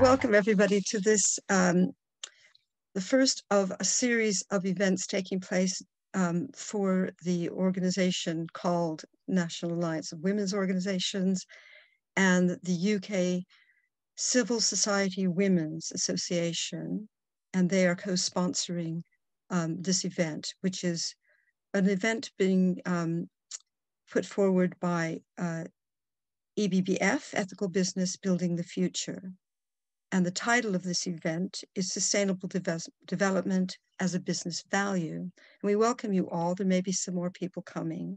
welcome everybody to this, the first of a series of events taking place for the organization called National Alliance of Women's Organisations and the UK Civil Society Women's Association, and they are co-sponsoring this event, which is an event being put forward by EBBF, Ethical Business Building the Future. And the title of this event is Sustainable Development as a Business Value. And we welcome you all. There may be some more people coming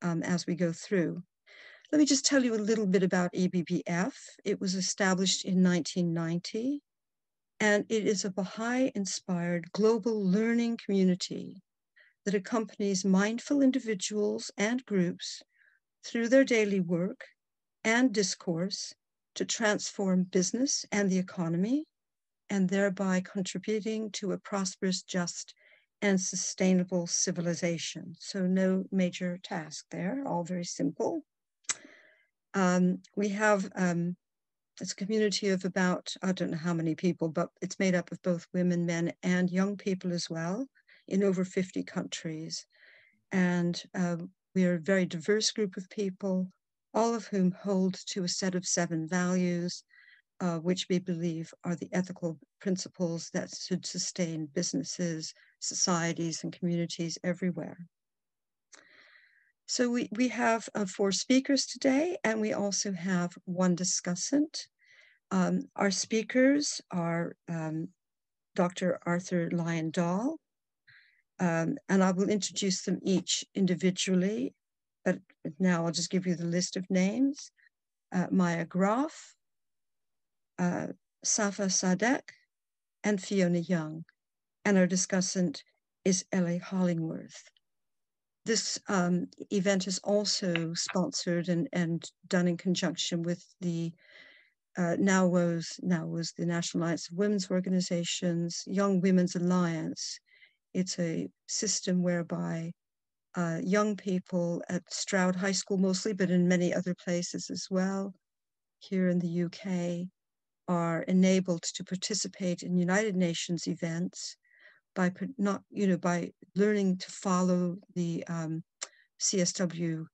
as we go through. Let me just tell you a little bit about EBBF. It was established in 1990, and it is a Baha'i-inspired global learning community that accompanies mindful individuals and groups through their daily work and discourse to transform business and the economy, and thereby contributing to a prosperous, just, and sustainable civilization. So no major task there, all very simple. We have it's a community of about, I don't know how many people, but it's made up of both women, men, and young people as well, in over 50 countries. And we are a very diverse group of people, all of whom hold to a set of 7 values, which we believe are the ethical principles that should sustain businesses, societies, and communities everywhere. So we have 4 speakers today, and we also have 1 discussant. Our speakers are Dr. Arthur Lyon Dahl, and I will introduce them each individually, but now I'll just give you the list of names. Maja Groff, Safa Siddiq, and Fiona Young. And our discussant is Eleanor Hollingworth. This event is also sponsored and done in conjunction with the NAWOS, the National Alliance of Women's Organisations, Young Women's Alliance. It's a system whereby young people at Stroud High School mostly, but in many other places as well, here in the UK, are enabled to participate in United Nations events by by learning to follow the CSW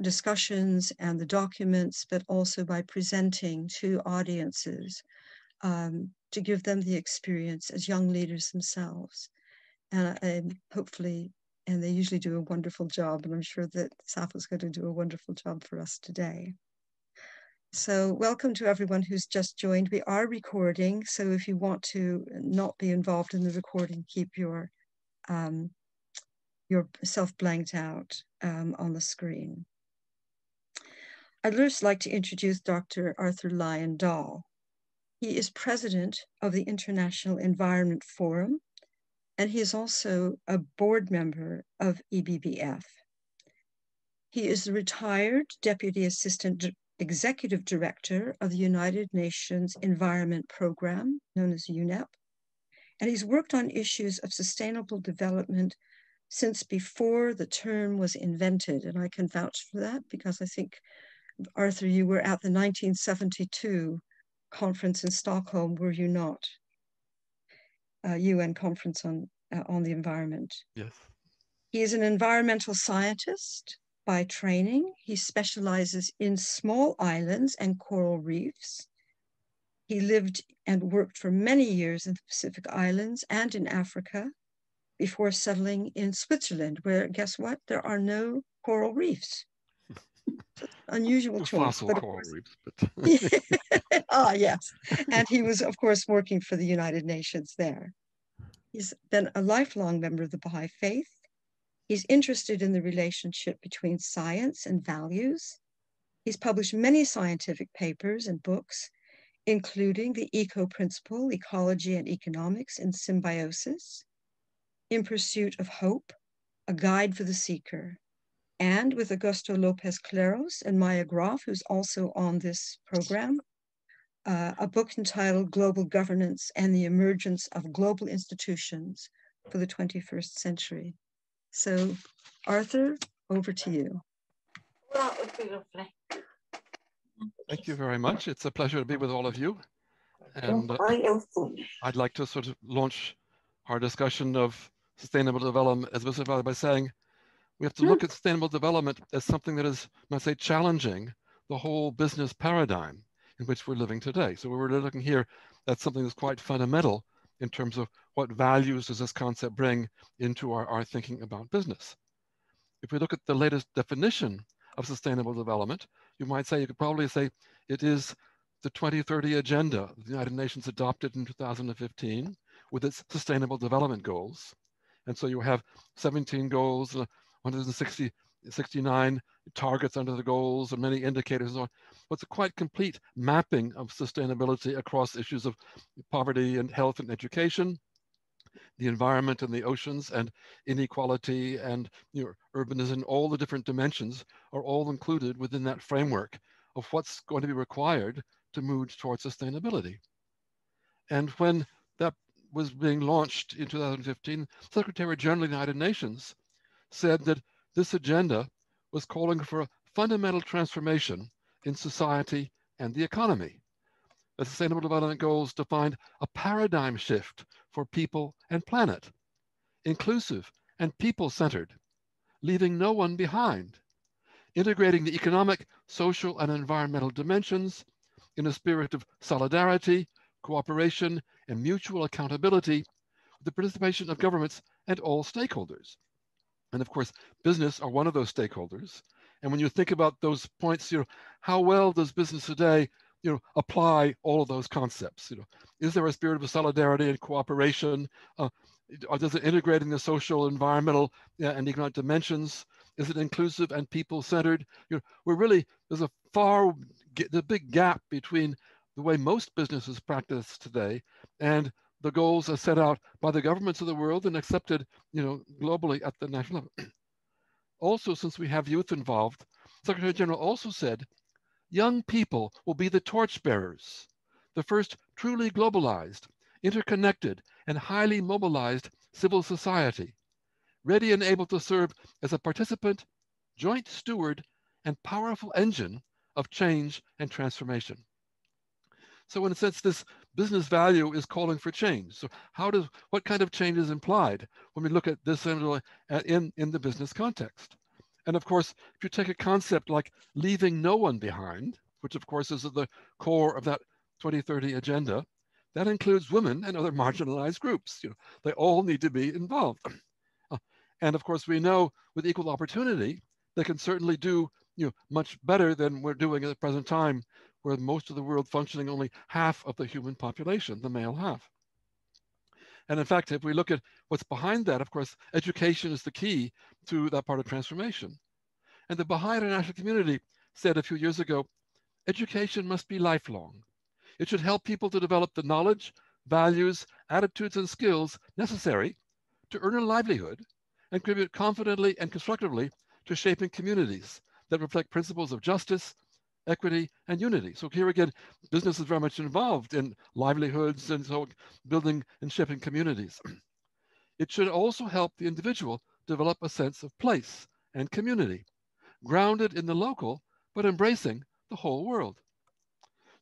discussions and the documents, but also by presenting to audiences to give them the experience as young leaders themselves. And hopefully, and they usually do a wonderful job, and I'm sure that Safa's going to do a wonderful job for us today. So welcome to everyone who's just joined. We are recording, so if you want to not be involved in the recording, keep yourself blanked out on the screen. I'd first like to introduce Dr. Arthur Lyon Dahl. He is president of the International Environment Forum, and he is also a board member of EBBF. He is the retired Deputy Assistant Executive Director of the United Nations Environment Programme, known as UNEP, and he's worked on issues of sustainable development since before the term was invented, and I can vouch for that because I think, Arthur, you were at the 1972 conference in Stockholm, were you not? UN conference on the environment. Yes. He is an environmental scientist by training. He specializes in small islands and coral reefs. He lived and worked for many years in the Pacific Islands and in Africa before settling in Switzerland, where, guess what? There are no coral reefs. Unusual choice. Fossil coral reefs, but... Ah, yes. And he was, of course, working for the United Nations there. He's been a lifelong member of the Baha'i faith. He's interested in the relationship between science and values. He's published many scientific papers and books, including The Eco Principle, Ecology and Economics in Symbiosis, In Pursuit of Hope, A Guide for the Seeker, and with Augusto Lopez Claros and Maja Groff, who's also on this program, a book entitled Global Governance and the Emergence of Global Institutions for the 21st Century. So, Arthur, over to you. Well, that would be lovely. Thank you very much. It's a pleasure to be with all of you. And I'd like to sort of launch our discussion of sustainable development as specified by saying, we have to look at sustainable development as something that is, I might say, challenging the whole business paradigm in which we're living today. So we're looking here at something that's quite fundamental in terms of what values does this concept bring into our thinking about business. If we look at the latest definition of sustainable development, you could probably say it is the 2030 agenda the United Nations adopted in 2015 with its sustainable development goals. And so you have 17 goals, 169 targets under the goals and many indicators and so on. But it's a quite complete mapping of sustainability across issues of poverty and health and education, the environment and the oceans and inequality and urbanism, all the different dimensions are all included within that framework of what's going to be required to move towards sustainability. And when that was being launched in 2015, Secretary General of the United Nations said that this agenda was calling for a fundamental transformation in society and the economy. The Sustainable Development Goals defined a paradigm shift for people and planet, inclusive and people-centered, leaving no one behind, integrating the economic, social, and environmental dimensions in a spirit of solidarity, cooperation, and mutual accountability with the participation of governments and all stakeholders. And of course, business are one of those stakeholders. And when you think about those points, how well does business today apply all of those concepts? Is there a spirit of solidarity and cooperation? Or does it integrate in the social, environmental, and economic dimensions? Is it inclusive and people-centered? There's a big gap between the way most businesses practice today and the goals are set out by the governments of the world and accepted, globally at the national level. Also, since we have youth involved, Secretary General also said, young people will be the torchbearers, the first truly globalized, interconnected, and highly mobilized civil society, ready and able to serve as a participant, joint steward, and powerful engine of change and transformation. So in a sense, this business value is calling for change. So what kind of change is implied when we look at this in the business context? And of course, if you take a concept like leaving no one behind, which of course is at the core of that 2030 agenda, that includes women and other marginalized groups. They all need to be involved. And of course, we know with equal opportunity, they can certainly do much better than we're doing at the present time, where most of the world functioning only half of the human population, the male half. And in fact, if we look at what's behind that, of course, education is the key to that part of transformation. And the Baha'i International Community said a few years ago, education must be lifelong. It should help people to develop the knowledge, values, attitudes, and skills necessary to earn a livelihood and contribute confidently and constructively to shaping communities that reflect principles of justice, equity, and unity. So here again, business is very much involved in livelihoods and so building and shaping communities. It should also help the individual develop a sense of place and community, grounded in the local, but embracing the whole world.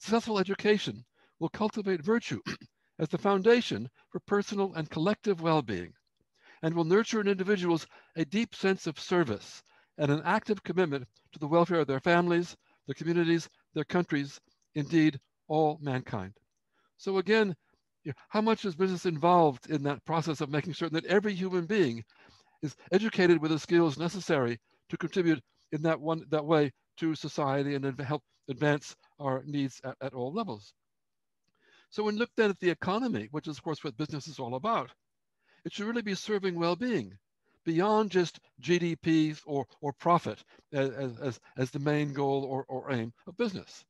Successful education will cultivate virtue as the foundation for personal and collective well-being, and will nurture in individuals a deep sense of service and an active commitment to the welfare of their families, their communities, their countries, indeed, all mankind. So again, how much is business involved in that process of making certain that every human being is educated with the skills necessary to contribute in that way to society and help advance our needs at all levels? So when looked at the economy, which is of course what business is all about, it should really be serving well-being beyond just GDP or profit as the main goal or aim of business.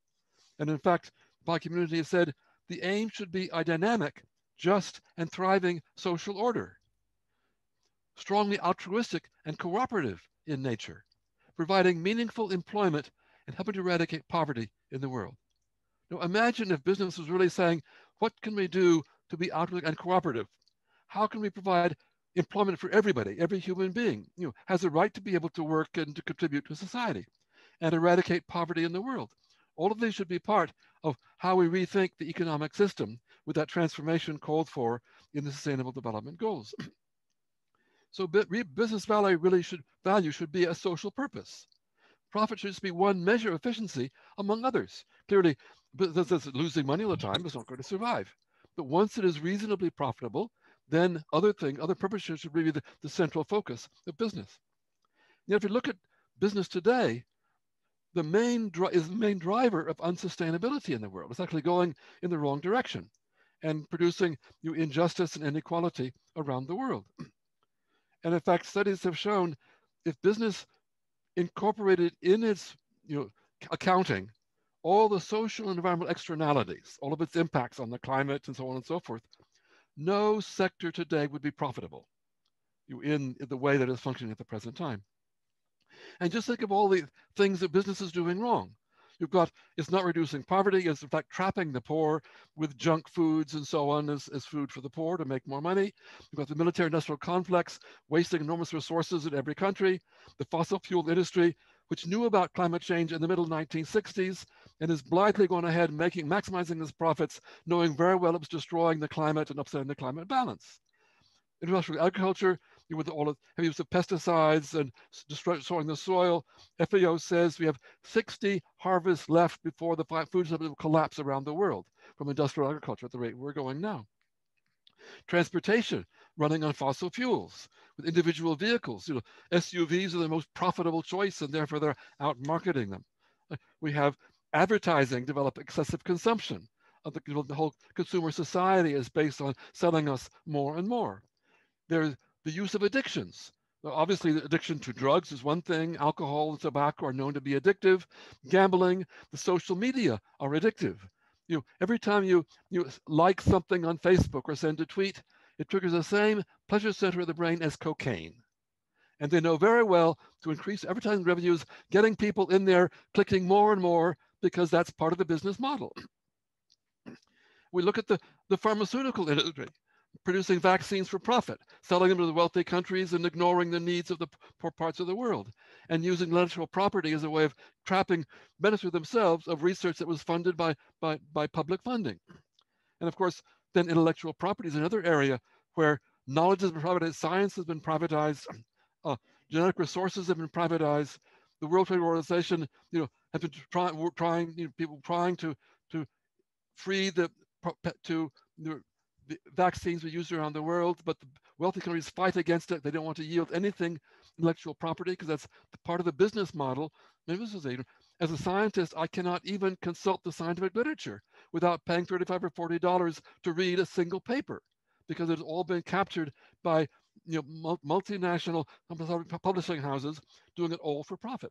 And in fact, the Baha'i community has said, the aim should be a dynamic, just, and thriving social order, strongly altruistic and cooperative in nature, providing meaningful employment and helping to eradicate poverty in the world. Now imagine if business was really saying, what can we do to be altruistic and cooperative? How can we provide employment for everybody? Every human being has a right to be able to work and to contribute to society and eradicate poverty in the world. All of these should be part of how we rethink the economic system with that transformation called for in the Sustainable Development Goals. So business value should be a social purpose. Profit should just be one measure of efficiency among others. Clearly, business is losing money all the time, it's not going to survive. But once it is reasonably profitable, then other purposes should be the central focus of business. Now, if you look at business today, the main driver of unsustainability in the world. It's actually going in the wrong direction and producing injustice and inequality around the world. And in fact, studies have shown if business incorporated in its accounting all the social and environmental externalities, all of its impacts on the climate and so on and so forth, no sector today would be profitable in the way that it's functioning at the present time. And just think of all the things that business is doing wrong. It's not reducing poverty, it's in fact trapping the poor with junk foods and so on as food for the poor to make more money. You've got the military-industrial complex wasting enormous resources in every country, the fossil fuel industry, which knew about climate change in the middle 1960s and is blithely going ahead maximizing its profits, knowing very well it was destroying the climate and upsetting the climate balance. Industrial agriculture, with all of heavy use of pesticides and destroying the soil. FAO says we have 60 harvests left before the food supply will collapse around the world from industrial agriculture at the rate we're going now. Transportation running on fossil fuels with individual vehicles. SUVs are the most profitable choice and therefore they're out marketing them. We have advertising develop excessive consumption. The whole consumer society is based on selling us more and more. There's the use of addictions. Obviously, the addiction to drugs is one thing. Alcohol and tobacco are known to be addictive. Gambling, the social media are addictive. Every time you like something on Facebook or send a tweet, it triggers the same pleasure center of the brain as cocaine. And they know very well to increase advertising revenues, getting people in there, clicking more and more, because that's part of the business model. We look at the pharmaceutical industry, producing vaccines for profit, selling them to the wealthy countries and ignoring the needs of the poor parts of the world, and using intellectual property as a way of trapping benefits themselves of research that was funded by public funding. And of course, then intellectual property is another area where knowledge has been privatized, science has been privatized, genetic resources have been privatized. The World Trade Organization, have been trying to free the vaccines we use around the world, but the wealthy countries fight against it. They don't want to yield anything intellectual property because that's part of the business model. As a scientist, I cannot even consult the scientific literature without paying $35 or $40 to read a single paper because it's all been captured by multinational publishing houses doing it all for profit.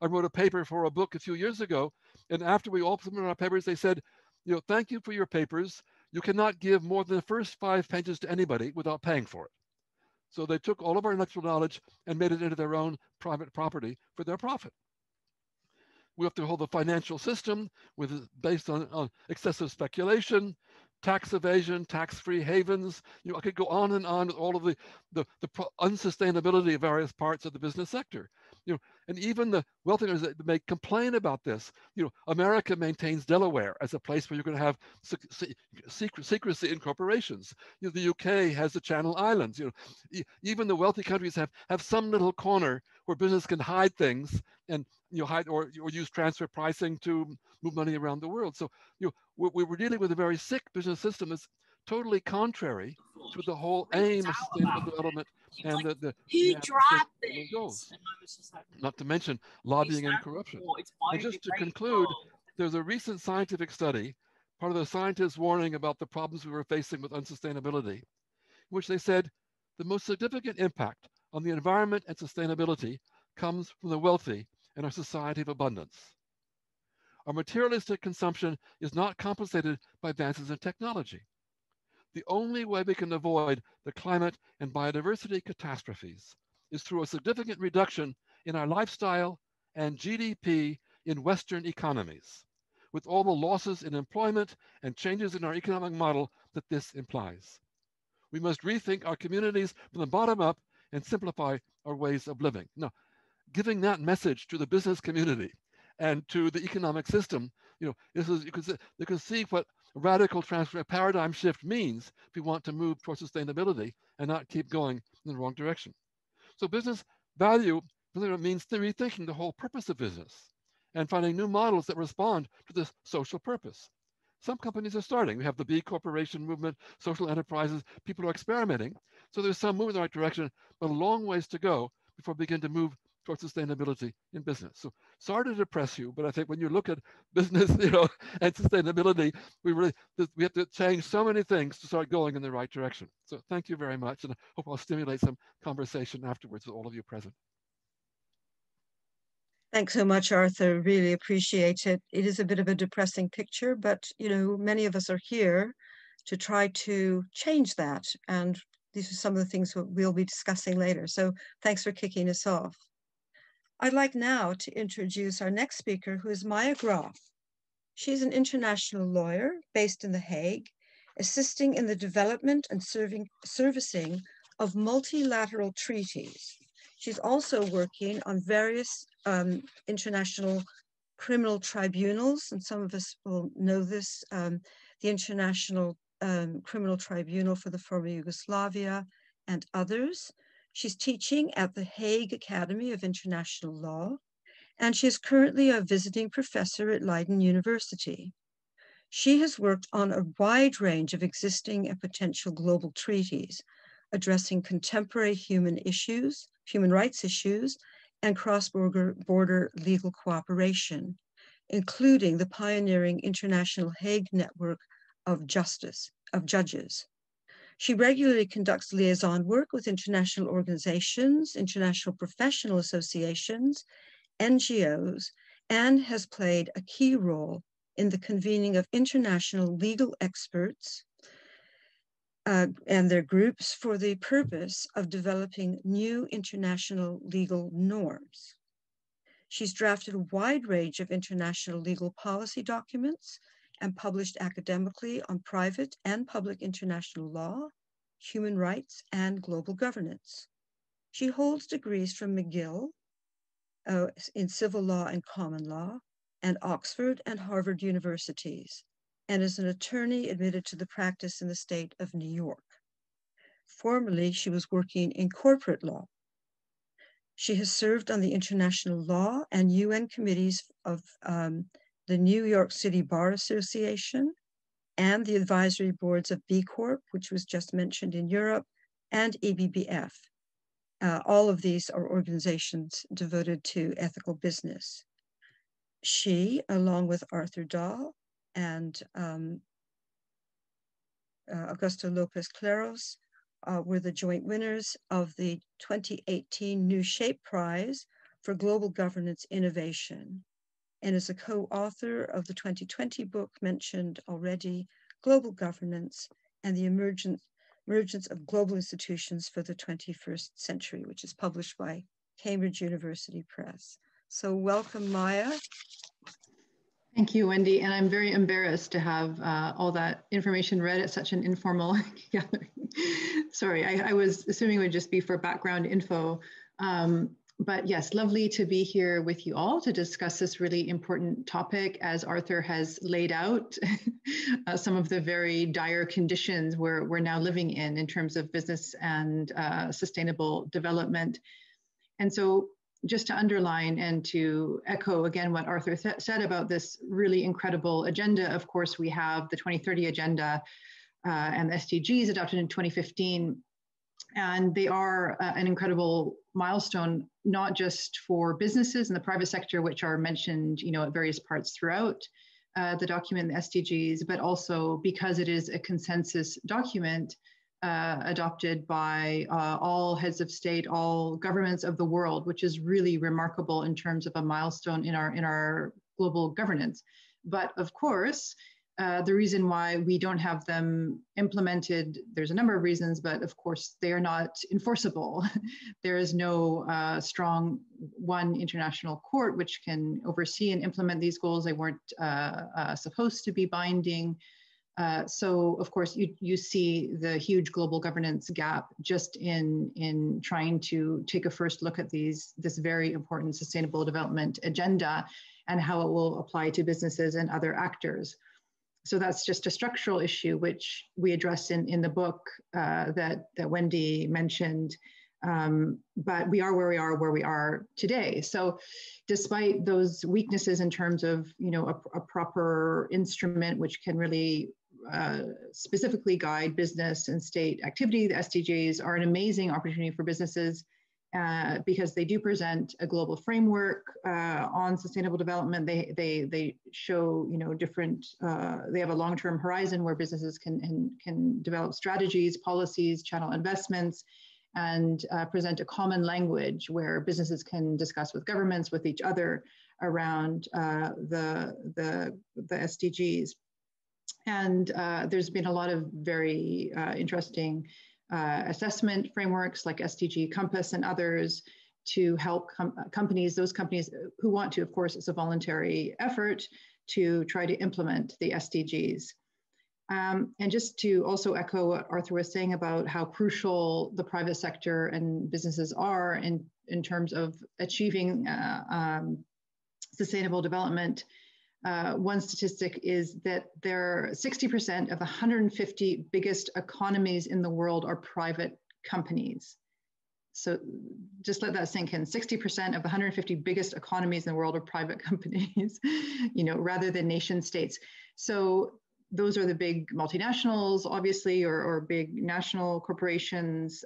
I wrote a paper for a book a few years ago, and after we all submitted our papers, they said, thank you for your papers. You cannot give more than the first 5 pages to anybody without paying for it. So they took all of our intellectual knowledge and made it into their own private property for their profit. We have to hold the financial system based on excessive speculation, tax evasion, tax-free havens. I could go on and on with all of the unsustainability of various parts of the business sector. And even the wealthy that may complain about this. America maintains Delaware as a place where you're going to have secrecy in corporations. The UK has the Channel Islands. Even the wealthy countries have some little corner where business can hide things and hide or use transfer pricing to move money around the world. So we're dealing with a very sick business system that's totally contrary to the whole aim of sustainable development. And who drives this? Not to mention lobbying and corruption. And just to conclude, there's a recent scientific study, part of the scientists' warning about the problems we were facing with unsustainability, in which they said the most significant impact on the environment and sustainability comes from the wealthy and our society of abundance. Our materialistic consumption is not compensated by advances in technology. The only way we can avoid the climate and biodiversity catastrophes is through a significant reduction in our lifestyle and GDP in Western economies, with all the losses in employment and changes in our economic model that this implies. We must rethink our communities from the bottom up and simplify our ways of living. Now, giving that message to the business community and to the economic system. You know, this is, you can see what radical transfer paradigm shift means if you want to move towards sustainability and not keep going in the wrong direction. So business value means rethinking the whole purpose of business and finding new models that respond to this social purpose. Some companies are starting. We have the B Corporation movement, social enterprises, people are experimenting. So there's some move in the right direction, but a long ways to go before we begin to move towards sustainability in business. So sorry to depress you, but I think when you look at business, and sustainability, we have to change so many things to start going in the right direction. So thank you very much, and I hope I'll stimulate some conversation afterwards with all of you present. Thanks so much, Arthur, really appreciate it. It is a bit of a depressing picture, but you know, many of us are here to try to change that. And these are some of the things we'll be discussing later. So thanks for kicking us off. I'd like now to introduce our next speaker, who is Maja Groff. She's an international lawyer based in The Hague, assisting in the development and servicing of multilateral treaties. She's also working on various international criminal tribunals, and some of us will know this, the International Criminal Tribunal for the Former Yugoslavia and others. She's teaching at the Hague Academy of International Law, and she is currently a visiting professor at Leiden University. She has worked on a wide range of existing and potential global treaties, addressing contemporary human issues, human rights issues, and cross-border legal cooperation, including the pioneering International Hague Network of Judges. She regularly conducts liaison work with international organizations, international professional associations, NGOs, and has played a key role in the convening of international legal experts and their groups for the purpose of developing new international legal norms. She's drafted a wide range of international legal policy documents and published academically on private and public international law, human rights, and global governance. She holds degrees from McGill in civil law and common law, and Oxford and Harvard universities, and is an attorney admitted to the practice in the state of New York. Formerly, she was working in corporate law. She has served on the international law and UN committees of the New York City Bar Association and the advisory boards of B Corp, which was just mentioned in Europe, and EBBF. All of these are organizations devoted to ethical business. She, along with Arthur Dahl, and Augusto Lopez Claros were the joint winners of the 2018 New Shape Prize for Global Governance Innovation, and is a co-author of the 2020 book mentioned already, Global Governance and the Emergence of Global Institutions for the 21st Century, which is published by Cambridge University Press. So welcome, Maja. Thank you, Wendy. And I'm very embarrassed to have all that information read at such an informal gathering. Sorry, I was assuming it would just be for background info. But yes, lovely to be here with you all to discuss this really important topic. As Arthur has laid out some of the very dire conditions we're now living in terms of business and sustainable development. And so, just to underline and to echo again what Arthur said about this really incredible agenda, of course, we have the 2030 agenda and the SDGs adopted in 2015. And they are an incredible milestone, not just for businesses and the private sector, which are mentioned, you know, at various parts throughout the document, the SDGs, but also because it is a consensus document adopted by all heads of state, all governments of the world, which is really remarkable in terms of a milestone in our global governance. But of course, the reason why we don't have them implemented, there's a number of reasons, but of course they are not enforceable. There is no strong one international court which can oversee and implement these goals. They weren't supposed to be binding. So, of course, you see the huge global governance gap just in trying to take a first look at this very important sustainable development agenda. and how it will apply to businesses and other actors. So that's just a structural issue, which we address in the book that Wendi mentioned. But we are where we are today. So despite those weaknesses in terms of, you know, a proper instrument which can really specifically guide business and state activity, the SDGs are an amazing opportunity for businesses because they do present a global framework on sustainable development. They show, you know, different, they have a long-term horizon where businesses can develop strategies, policies, channel investments, and present a common language where businesses can discuss with governments, with each other around the SDGs. And there's been a lot of very interesting assessment frameworks like SDG Compass and others to help those companies who want to, of course, it's a voluntary effort to try to implement the SDGs. And just to also echo what Arthur was saying about how crucial the private sector and businesses are in terms of achieving sustainable development, one statistic is that 60% of the 150 biggest economies in the world are private companies. So just let that sink in. 60% of the 150 biggest economies in the world are private companies, you know, rather than nation states. So those are the big multinationals, obviously, or big national corporations.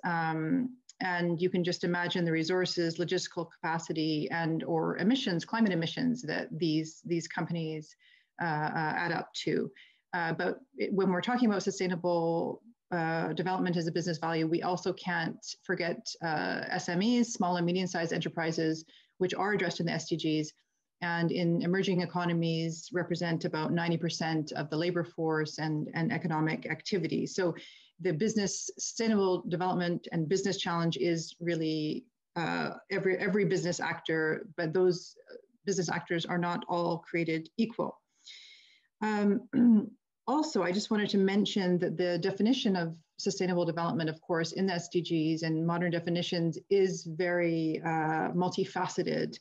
And you can just imagine the resources, logistical capacity, and or emissions, climate emissions that these companies add up to. But when we're talking about sustainable development as a business value, we also can't forget SMEs, small and medium-sized enterprises, which are addressed in the SDGs, and in emerging economies represent about 90% of the labor force and economic activity. So the business sustainable development and business challenge is really every business actor, but those business actors are not all created equal. Also, I just wanted to mention that the definition of sustainable development, of course, in the SDGs and modern definitions is very multifaceted.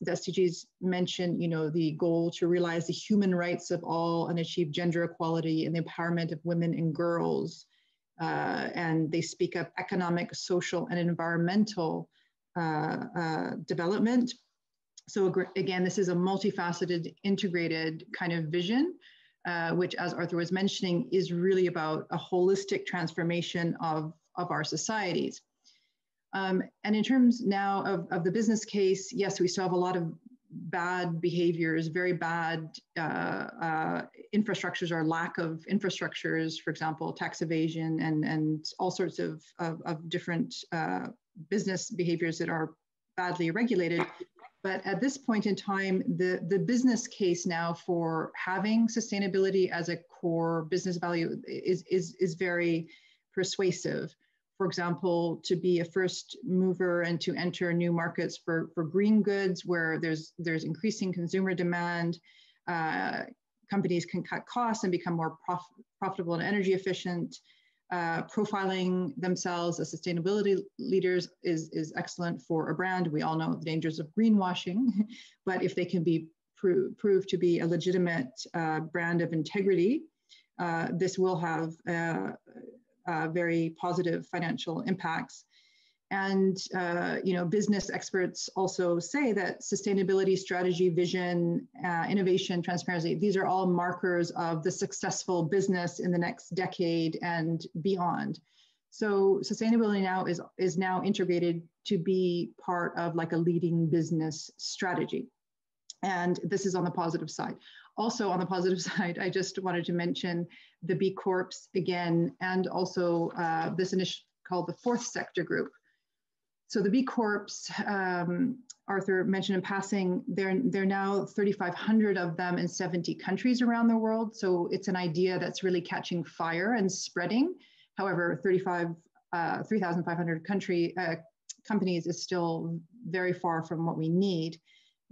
The SDGs mention, you know, the goal to realize the human rights of all and achieve gender equality and the empowerment of women and girls. And they speak of economic, social, and environmental development. So again, this is a multifaceted, integrated kind of vision, which, as Arthur was mentioning, is really about a holistic transformation of our societies. And in terms now of the business case, yes, we still have a lot of bad behaviors, very bad infrastructures or lack of infrastructures, for example, tax evasion and all sorts of different business behaviors that are badly regulated. But at this point in time, the business case now for having sustainability as a core business value is very persuasive. For example, to be a first mover and to enter new markets for green goods where there's increasing consumer demand, companies can cut costs and become more profitable and energy efficient. Profiling themselves as sustainability leaders is excellent for a brand. We all know the dangers of greenwashing, but if they can be proved to be a legitimate brand of integrity, this will have very positive financial impacts. And, you know, business experts also say that sustainability, strategy, vision, innovation, transparency, these are all markers of the successful business in the next decade and beyond. So sustainability now is now integrated to be part of like a leading business strategy. And this is on the positive side. Also on the positive side, I just wanted to mention the B Corps again, and also this initiative called the Fourth Sector Group. So the B Corps, Arthur mentioned in passing, there are now 3,500 of them in 70 countries around the world. So it's an idea that's really catching fire and spreading. However, 3,500 companies is still very far from what we need.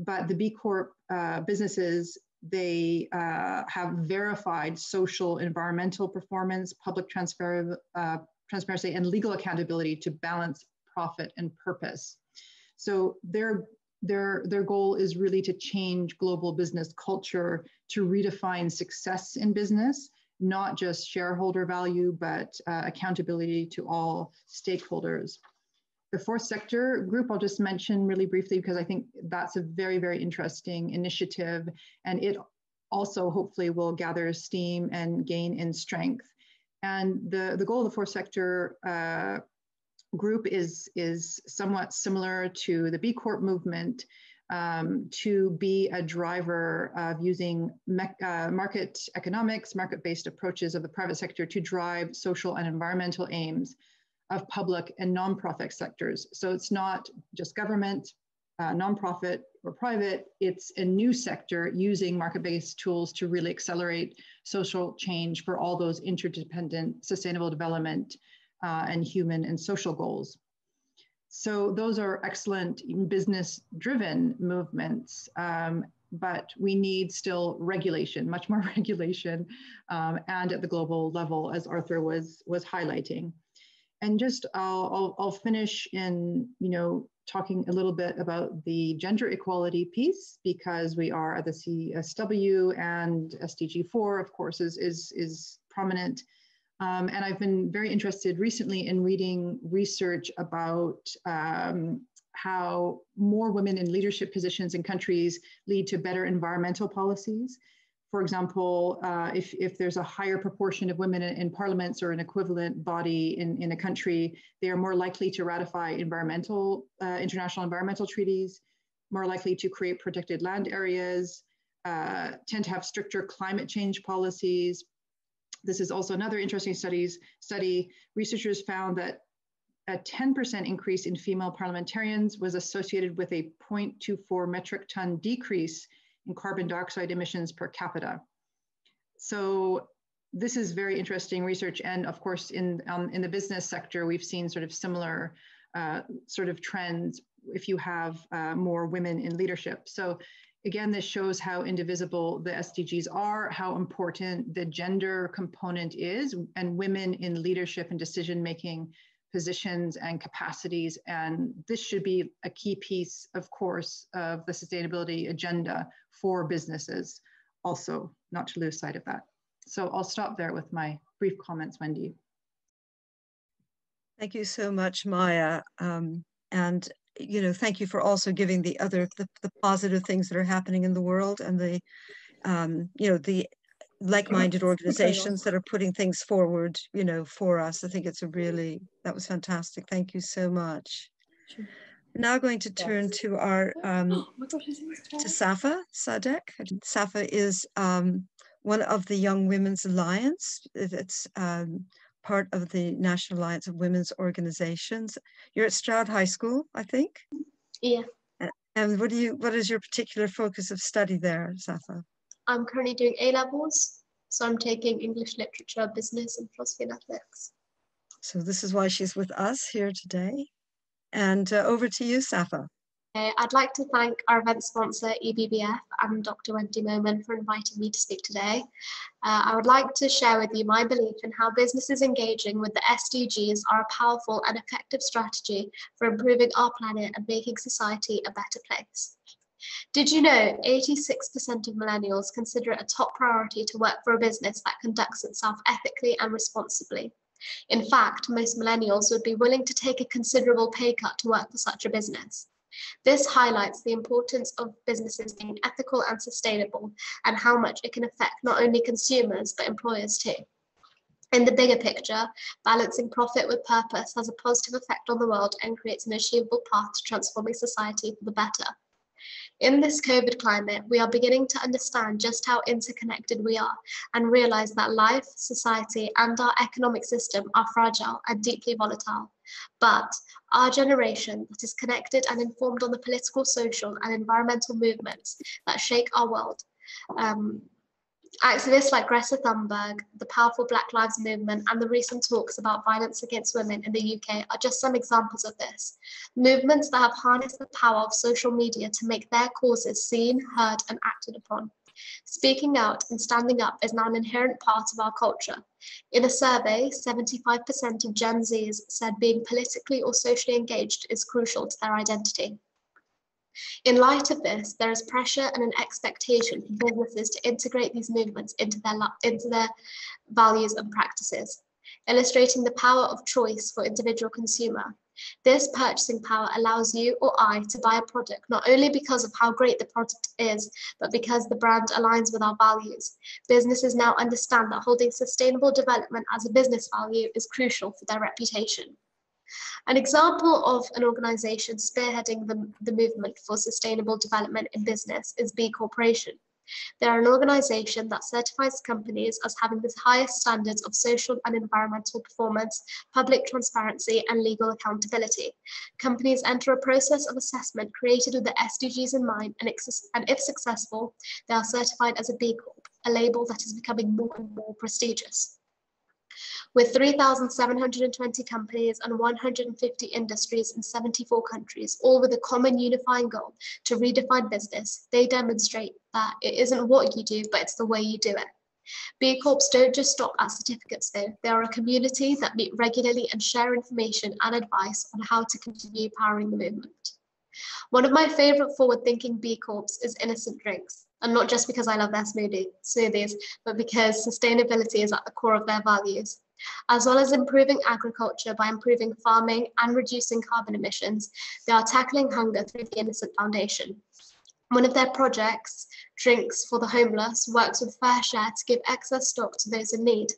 But the B Corp businesses, they have verified social, environmental performance, public transparency, and legal accountability to balance profit and purpose. So their Their goal is really to change global business culture, to redefine success in business, not just shareholder value, but accountability to all stakeholders. The Fourth Sector Group, I'll just mention really briefly, because I think that's a very, very interesting initiative. And it also hopefully will gather steam and gain in strength. And the goal of the Fourth Sector Group is somewhat similar to the B Corp movement, to be a driver of using market economics, market-based approaches of the private sector to drive social and environmental aims of public and nonprofit sectors. So it's not just government, nonprofit, or private, it's a new sector using market-based tools to really accelerate social change for all those interdependent sustainable development and human and social goals. So those are excellent business-driven movements, but we need still regulation, much more regulation, and at the global level, as Arthur was highlighting. And just I'll finish in talking a little bit about the gender equality piece, because we are at the CSW, and SDG 4, of course, is prominent. And I've been very interested recently in reading research about how more women in leadership positions in countries lead to better environmental policies. For example, if there's a higher proportion of women in parliaments or an equivalent body in a country, they are more likely to ratify international environmental treaties, more likely to create protected land areas, tend to have stricter climate change policies. This is also another interesting study. Researchers found that a 10% increase in female parliamentarians was associated with a 0.24 metric ton decrease in carbon dioxide emissions per capita. So this is very interesting research. And of course, in the business sector, we've seen sort of similar sort of trends if you have more women in leadership. So again, this shows how indivisible the SDGs are, how important the gender component is, and women in leadership and decision-making positions and capacities. And this should be a key piece, of course, of the sustainability agenda for businesses also, not to lose sight of that. So I'll stop there with my brief comments, Wendi. Thank you so much, Maja. And thank you for also giving the other, the positive things that are happening in the world, and the, the like-minded organizations that are putting things forward, for us. I think it's that was fantastic. Thank you so much. Sure. Now going to turn to our, to Safa Siddiq. Safa is one of the Young Women's Alliance. It's part of the National Alliance of Women's Organisations. You're at Stroud High School, I think? Yeah. And what is your particular focus of study there, Safa? I'm currently doing A-levels, so I'm taking English literature, business, and philosophy and ethics. So this is why she's with us here today. And over to you, Safa. I'd like to thank our event sponsor, EBBF, and Dr. Wendi Momen for inviting me to speak today. I would like to share with you my belief in how businesses engaging with the SDGs are a powerful and effective strategy for improving our planet and making society a better place. Did you know 86% of millennials consider it a top priority to work for a business that conducts itself ethically and responsibly? In fact, most millennials would be willing to take a considerable pay cut to work for such a business. This highlights the importance of businesses being ethical and sustainable, and how much it can affect not only consumers but employers too. In the bigger picture, balancing profit with purpose has a positive effect on the world and creates an achievable path to transforming society for the better. In this COVID climate, we are beginning to understand just how interconnected we are, and realize that life, society, and our economic system are fragile and deeply volatile. But our generation that is connected and informed on the political, social, and environmental movements that shake our world. Activists like Greta Thunberg, the powerful Black Lives Movement, and the recent talks about violence against women in the UK are just some examples of this. Movements that have harnessed the power of social media to make their causes seen, heard, and acted upon. Speaking out and standing up is now an inherent part of our culture. In a survey, 75% of Gen Zs said being politically or socially engaged is crucial to their identity. In light of this, there is pressure and an expectation for businesses to integrate these movements into their values and practices, illustrating the power of choice for individual consumer. This purchasing power allows you or I to buy a product not only because of how great the product is, but because the brand aligns with our values. Businesses now understand that holding sustainable development as a business value is crucial for their reputation. An example of an organisation spearheading the movement for sustainable development in business is B Corporation. They're an organisation that certifies companies as having the highest standards of social and environmental performance, public transparency and legal accountability. Companies enter a process of assessment created with the SDGs in mind, and if successful, they are certified as a B Corp, a label that is becoming more and more prestigious. With 3,720 companies and 150 industries in 74 countries, all with a common unifying goal to redefine business, they demonstrate that it isn't what you do, but it's the way you do it. B Corps don't just stop at certificates though. They are a community that meet regularly and share information and advice on how to continue powering the movement. One of my favourite forward-thinking B Corps is Innocent Drinks, and not just because I love their smoothies, but because sustainability is at the core of their values. As well as improving agriculture by improving farming and reducing carbon emissions, they are tackling hunger through the Innocent Foundation. One of their projects, Drinks for the Homeless, works with Fair Share to give excess stock to those in need.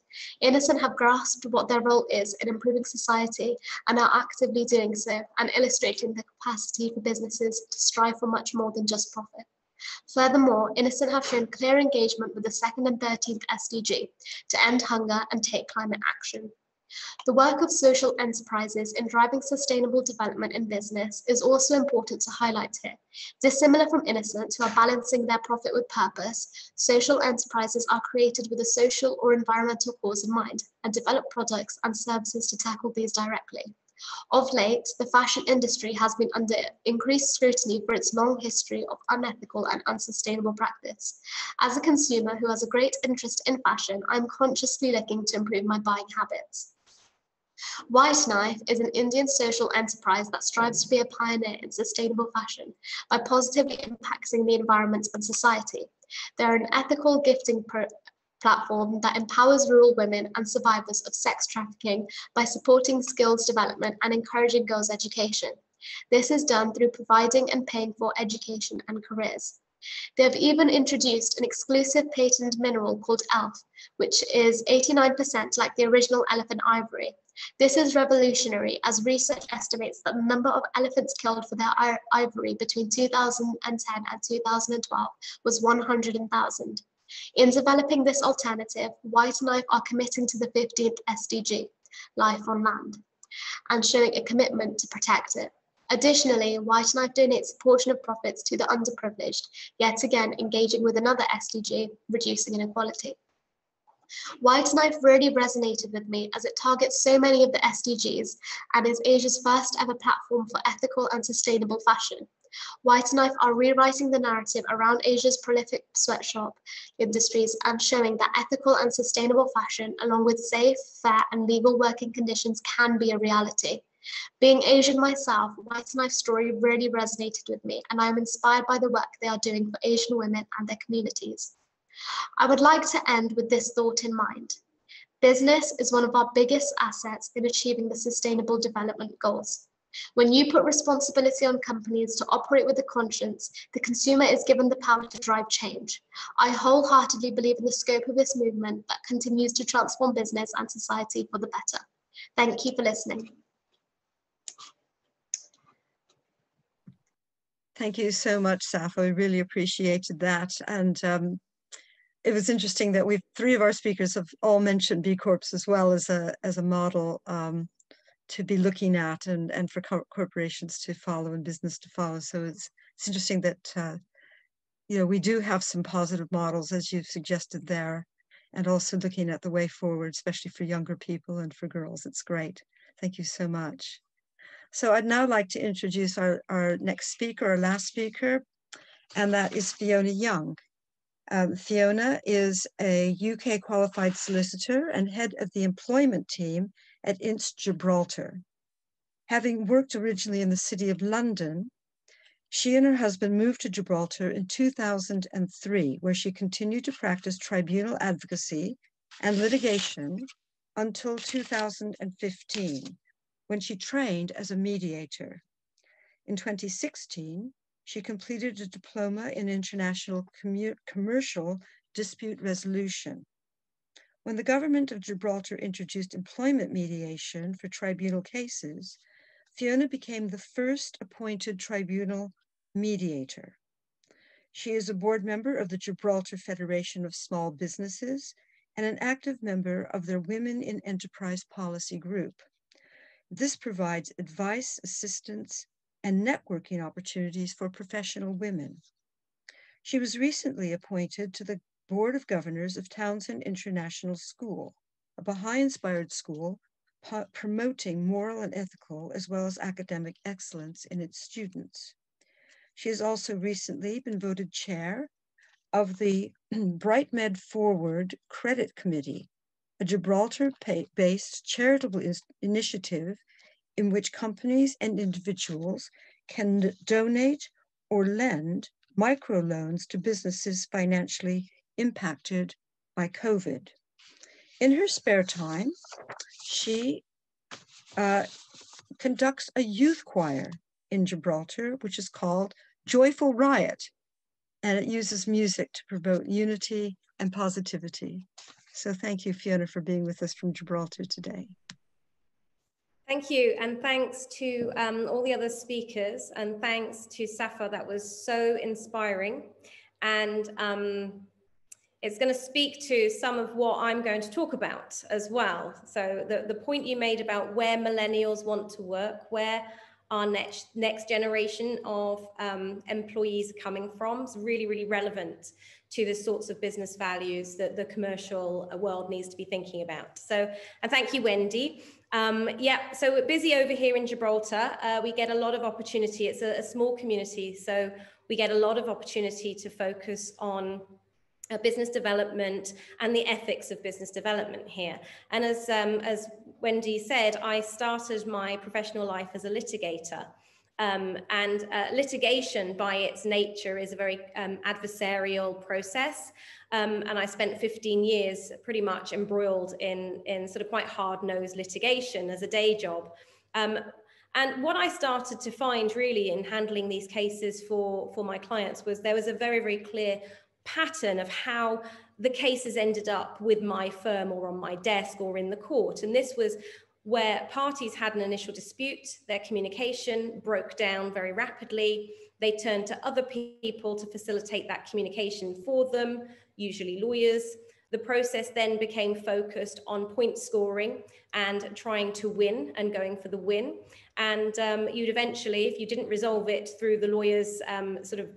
Innocent have grasped what their role is in improving society and are actively doing so, and illustrating the capacity for businesses to strive for much more than just profit. Furthermore, Innocent have shown clear engagement with the 2nd and 13th SDG to end hunger and take climate action. The work of social enterprises in driving sustainable development in business is also important to highlight here. Dissimilar from Innocent, who are balancing their profit with purpose, social enterprises are created with a social or environmental cause in mind and develop products and services to tackle these directly. Of late, the fashion industry has been under increased scrutiny for its long history of unethical and unsustainable practice. As a consumer who has a great interest in fashion, I'm consciously looking to improve my buying habits. White Knife is an Indian social enterprise that strives to be a pioneer in sustainable fashion by positively impacting the environment and society. They're an ethical gifting platform that empowers rural women and survivors of sex trafficking by supporting skills development and encouraging girls' education. This is done through providing and paying for education and careers. They have even introduced an exclusive patented mineral called ELF, which is 89% like the original elephant ivory. This is revolutionary, as research estimates that the number of elephants killed for their ivory between 2010 and 2012 was 100,000. In developing this alternative, White Knife are committing to the 15th SDG, Life on Land, and showing a commitment to protect it. Additionally, White Knife donates a portion of profits to the underprivileged, yet again engaging with another SDG, reducing inequality. White Knife really resonated with me as it targets so many of the SDGs and is Asia's first ever platform for ethical and sustainable fashion. White Knife are rewriting the narrative around Asia's prolific sweatshop industries and showing that ethical and sustainable fashion, along with safe, fair and legal working conditions, can be a reality. Being Asian myself, White Knife's story really resonated with me, and I am inspired by the work they are doing for Asian women and their communities. I would like to end with this thought in mind. Business is one of our biggest assets in achieving the Sustainable Development Goals. When you put responsibility on companies to operate with a conscience, the consumer is given the power to drive change. I wholeheartedly believe in the scope of this movement that continues to transform business and society for the better. Thank you for listening. Thank you so much, Safa. We really appreciated that. And it was interesting that three of our speakers have all mentioned B Corps as well as a model to be looking at and for corporations to follow and business to follow. So it's interesting that you know, we do have some positive models as you've suggested there, and also looking at the way forward, especially for younger people and for girls. It's great. Thank you so much. So I'd now like to introduce our next speaker, our last speaker, and that is Fiona Young. Fiona is a UK qualified solicitor and head of the employment team at Ince Gibraltar. Having worked originally in the City of London, She and her husband moved to Gibraltar in 2003, where she continued to practice tribunal advocacy and litigation until 2015, when she trained as a mediator. In 2016, she completed a diploma in international commercial dispute resolution. When the government of Gibraltar introduced employment mediation for tribunal cases, Fiona became the first appointed tribunal mediator. She is a board member of the Gibraltar Federation of Small Businesses and an active member of their Women in Enterprise Policy Group. This provides advice, assistance, and networking opportunities for professional women. She was recently appointed to the Board of Governors of Townsend International School, a Baha'i-inspired school promoting moral and ethical as well as academic excellence in its students. She has also recently been voted chair of the BrightMed Forward Credit Committee, a Gibraltar-based charitable initiative in which companies and individuals can donate or lend microloans to businesses financially impacted by COVID. In her spare time, she conducts a youth choir in Gibraltar, which is called Joyful Riot, and it uses music to promote unity and positivity. So thank you, Fiona, for being with us from Gibraltar today. Thank you, and thanks to all the other speakers, and thanks to Safa. That was so inspiring, and it's going to speak to some of what I'm going to talk about as well. So the point you made about where millennials want to work, where our next generation of employees are coming from is really, really relevant to the sorts of business values that the commercial world needs to be thinking about. So, and thank you, Wendi. Yeah, so we're busy over here in Gibraltar. We get a lot of opportunity. It's a small community, so we get a lot of opportunity to focus on business development and the ethics of business development here. And as Wendi said, I started my professional life as a litigator. Litigation by its nature is a very adversarial process. And I spent 15 years pretty much embroiled in sort of quite hard-nosed litigation as a day job. And what I started to find really in handling these cases for my clients was there was a very, very clear pattern of how the cases ended up with my firm or on my desk or in the court. And this was where parties had an initial dispute, their communication broke down very rapidly. They turned to other people to facilitate that communication for them, usually lawyers. The process then became focused on point scoring and trying to win and going for the win. And you'd eventually, if you didn't resolve it through the lawyers sort of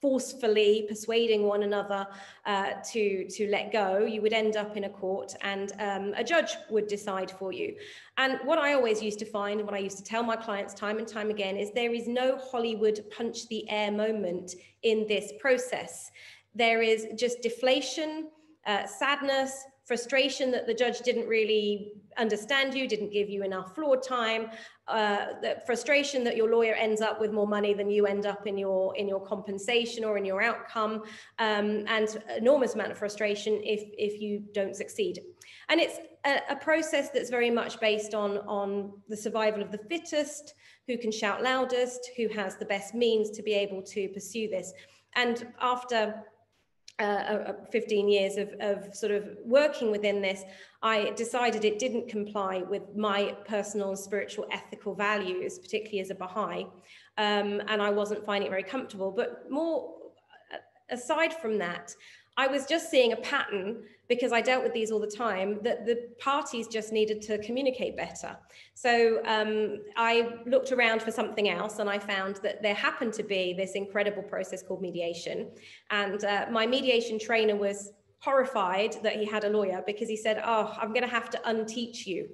forcefully persuading one another to let go, you would end up in a court and a judge would decide for you. And what I always used to find, and what I used to tell my clients time and time again, is there is no Hollywood punch the air moment in this process. There is just deflation, sadness, frustration that the judge didn't really understand you, didn't give you enough floor time, the frustration that your lawyer ends up with more money than you end up in your compensation or in your outcome, and enormous amount of frustration if you don't succeed. And it's a process that's very much based on the survival of the fittest, who can shout loudest, who has the best means to be able to pursue this. And after 15 years of sort of working within this, I decided it didn't comply with my personal and spiritual ethical values, particularly as a Baha'i, and I wasn't finding it very comfortable. But more aside from that, I was just seeing a pattern, because I dealt with these all the time, that the parties just needed to communicate better. So I looked around for something else, and I found that there happened to be this incredible process called mediation. And my mediation trainer was horrified that he had a lawyer, because he said, "Oh, I'm going to have to unteach you."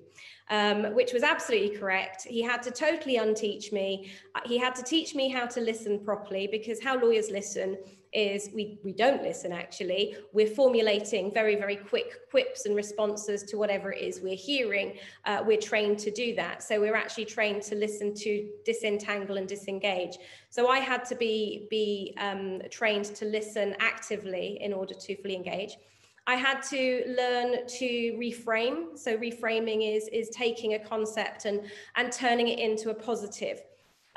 which was absolutely correct. He had to totally unteach me. He had to teach me how to listen properly, because how lawyers listen is we don't listen, actually. We're formulating very, very quick quips and responses to whatever it is we're hearing. We're trained to do that. So we're actually trained to listen, to disentangle and disengage. So I had to be trained to listen actively in order to fully engage. I had to learn to reframe. So reframing is taking a concept and turning it into a positive.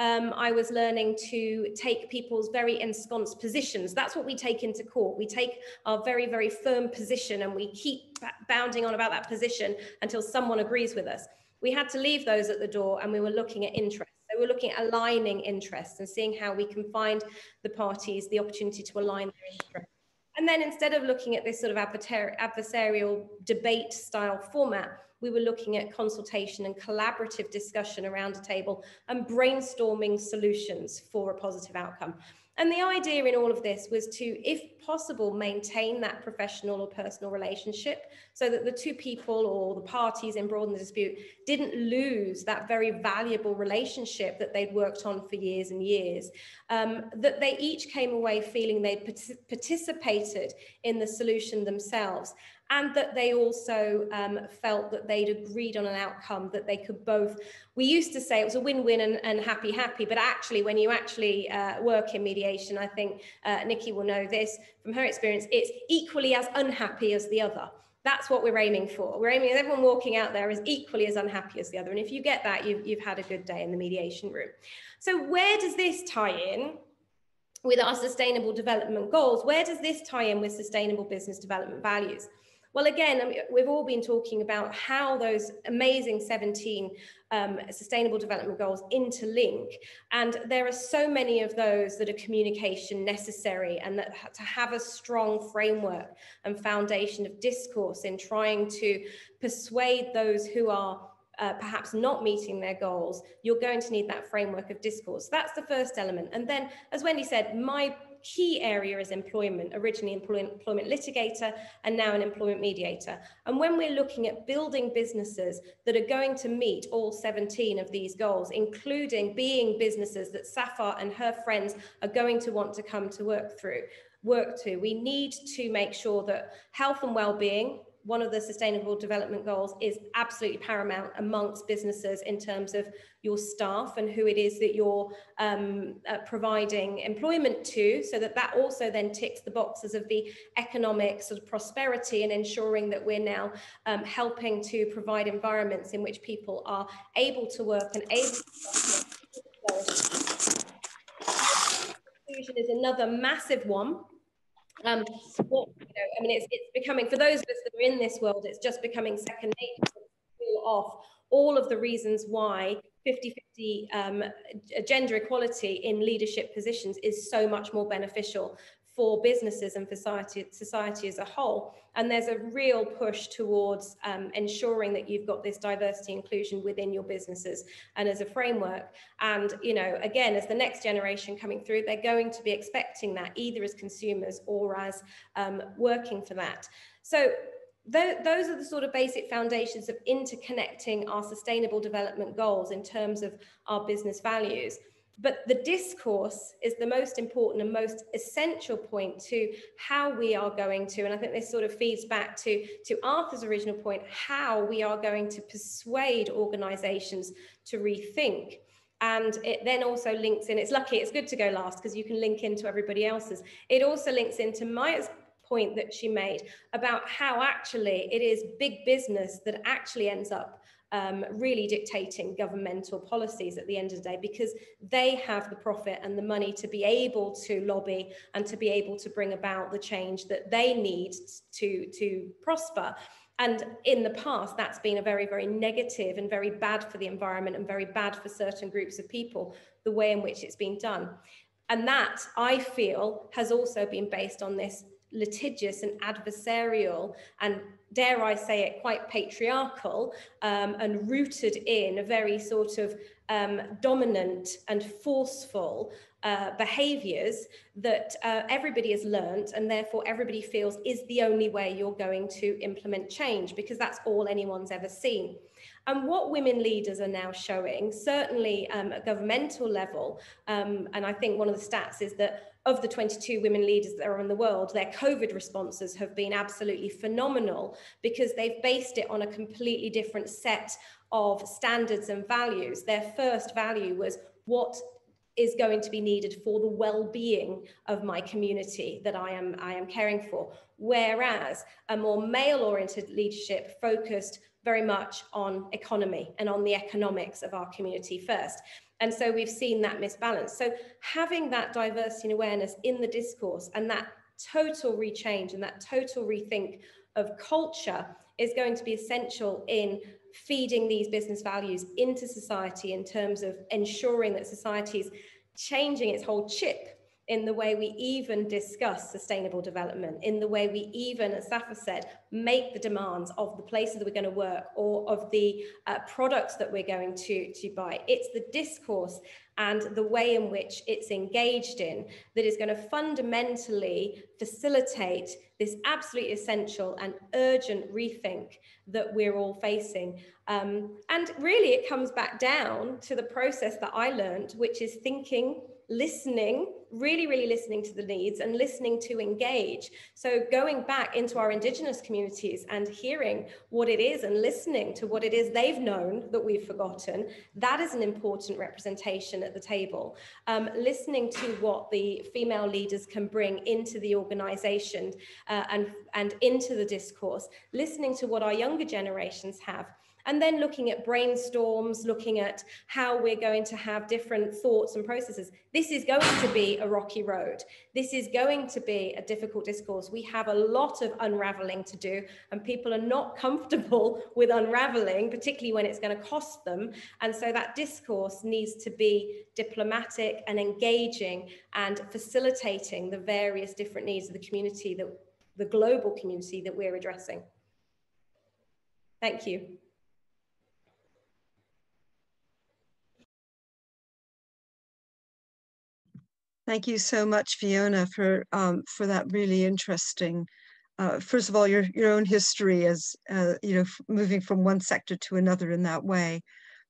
I was learning to take people's very ensconced positions. That's what we take into court. We take our very, very firm position and we keep bounding on about that position until someone agrees with us. We had to leave those at the door, and we were looking at interests. So we're looking at aligning interests and seeing how we can find the parties the opportunity to align their interests. And then instead of looking at this sort of adversarial debate style format, we were looking at consultation and collaborative discussion around a table and brainstorming solutions for a positive outcome. And the idea in all of this was to, if possible, maintain that professional or personal relationship so that the two people or the parties embroiled in the dispute didn't lose that very valuable relationship that they'd worked on for years and years, that they each came away feeling they'd participated in the solution themselves, and that they also felt that they'd agreed on an outcome that they could both. We used to say it was a win-win and happy-happy, but actually when you actually work in mediation, I think Nikki will know this from her experience, it's equally as unhappy as the other. That's what we're aiming for. We're aiming at everyone walking out there is equally as unhappy as the other. And if you get that, you've had a good day in the mediation room. So where does this tie in with our sustainable development goals? Where does this tie in with sustainable business development values? Well, again, I mean, we've all been talking about how those amazing 17 sustainable development goals interlink. And there are so many of those that are communication necessary, and that to have a strong framework and foundation of discourse in trying to persuade those who are perhaps not meeting their goals, you're going to need that framework of discourse. That's the first element. And then, as Wendi said, my key area is employment, originally employment litigator and now an employment mediator. And when we're looking at building businesses that are going to meet all 17 of these goals, including being businesses that Safa and her friends are going to want to come to work to, we need to make sure that health and well-being, one of the sustainable development goals, is absolutely paramount amongst businesses in terms of your staff and who it is that you're providing employment to, so that also then ticks the boxes of the economic sort of prosperity and ensuring that we're now helping to provide environments in which people are able to work and able to flourish. Inclusion is another massive one. It's becoming, for those of us that are in this world, it's just becoming second nature to pull off all of the reasons why 50-50 gender equality in leadership positions is so much more beneficial for businesses and for society as a whole. And there's a real push towards ensuring that you've got this diversity inclusion within your businesses and as a framework. And, you know, again, as the next generation coming through, they're going to be expecting that either as consumers or as working for that. So those are the sort of basic foundations of interconnecting our sustainable development goals in terms of our business values. But the discourse is the most important and most essential point to how we are going to, and I think this sort of feeds back to Arthur's original point, how we are going to persuade organisations to rethink. And it then also links in, it's lucky, it's good to go last because you can link into everybody else's. It also links into Maja's point that she made about how actually it is big business that actually ends up really dictating governmental policies at the end of the day, because they have the profit and the money to be able to lobby and to be able to bring about the change that they need to prosper. And in the past, that's been a very, very negative and very bad for the environment and very bad for certain groups of people, the way in which it's been done. And that, I feel, has also been based on this litigious and adversarial and, dare I say it, quite patriarchal and rooted in a very sort of dominant and forceful behaviours that everybody has learnt, and therefore everybody feels is the only way you're going to implement change, because that's all anyone's ever seen. And what women leaders are now showing, certainly at governmental level, and I think one of the stats is that of the 22 women leaders that are in the world, their COVID responses have been absolutely phenomenal because they've based it on a completely different set of standards and values. Their first value was what is going to be needed for the well-being of my community that I am caring for. Whereas a more male-oriented leadership focused very much on economy and on the economics of our community first. And so we've seen that misbalance. So having that diversity and awareness in the discourse and that total rechange and that total rethink of culture is going to be essential in feeding these business values into society in terms of ensuring that society's changing its whole chip in the way we even discuss sustainable development, in the way we even, as Safa said, make the demands of the places that we're going to work or of the products that we're going to buy. It's the discourse and the way in which it's engaged in that is going to fundamentally facilitate this absolutely essential and urgent rethink that we're all facing. And really it comes back down to the process that I learned, which is thinking, listening, really, really listening to the needs and listening to engage. So going back into our Indigenous communities and hearing what it is and listening to what it is they've known that we've forgotten, that is an important representation at the table. Listening to what the female leaders can bring into the organisation and into the discourse, listening to what our younger generations have. And then looking at brainstorms, looking at how we're going to have different thoughts and processes. This is going to be a rocky road. This is going to be a difficult discourse. We have a lot of unraveling to do, and people are not comfortable with unraveling, particularly when it's going to cost them. And so that discourse needs to be diplomatic and engaging and facilitating the various different needs of the community, the global community that we're addressing. Thank you. Thank you so much, Fiona, for that really interesting. First of all, your own history as you know, moving from one sector to another in that way,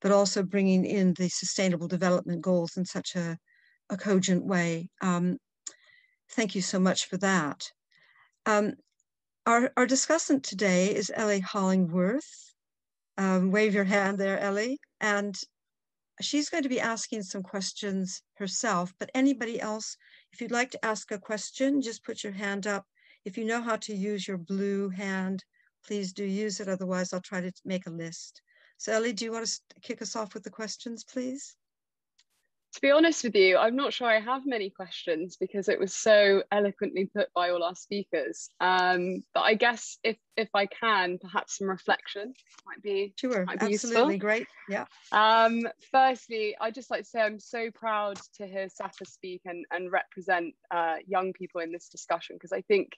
but also bringing in the Sustainable Development Goals in such a cogent way. Thank you so much for that. Our discussant today is Ellie Hollingworth. Wave your hand there, Ellie, and. She's going to be asking some questions herself, but anybody else, if you'd like to ask a question, just put your hand up. If you know how to use your blue hand, please do use it. Otherwise, I'll try to make a list. So Ellie, do you want to kick us off with the questions, please? To be honest with you, I'm not sure I have many questions because it was so eloquently put by all our speakers. But I guess if I can, perhaps some reflection might be sure, might be absolutely useful. Great. Yeah. Firstly, I'd just like to say I'm so proud to hear Safa speak and represent young people in this discussion, because I think,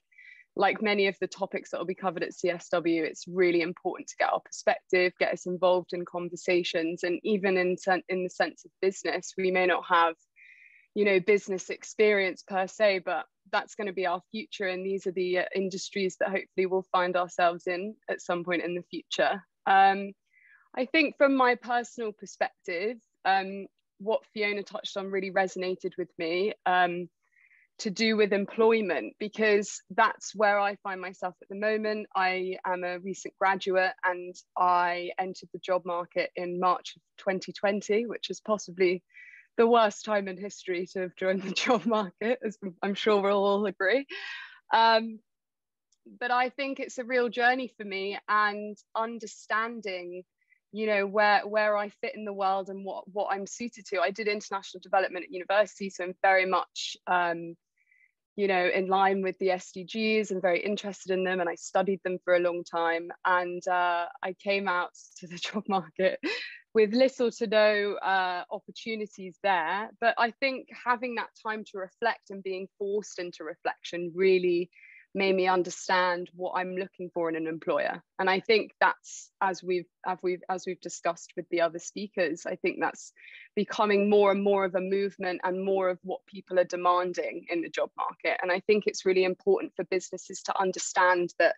like many of the topics that will be covered at CSW, it's really important to get our perspective, get us involved in conversations, and even in the sense of business, we may not have, you know, business experience per se, but that's going to be our future, and these are the industries that hopefully we'll find ourselves in at some point in the future. I think from my personal perspective, what Fiona touched on really resonated with me. To do with employment, because that's where I find myself at the moment. I am a recent graduate and I entered the job market in March of 2020, which is possibly the worst time in history to have joined the job market, as I'm sure we'll all agree. But I think it's a real journey for me, and understanding, you know, where I fit in the world and what I'm suited to. I did international development at university, so I'm very much you know, in line with the SDGs and very interested in them, and I studied them for a long time, and I came out to the job market with little to no opportunities there. But I think having that time to reflect and being forced into reflection really made me understand what I'm looking for in an employer. And I think that's, as we've discussed with the other speakers, I think that's becoming more and more of a movement and more of what people are demanding in the job market. And I think it's really important for businesses to understand that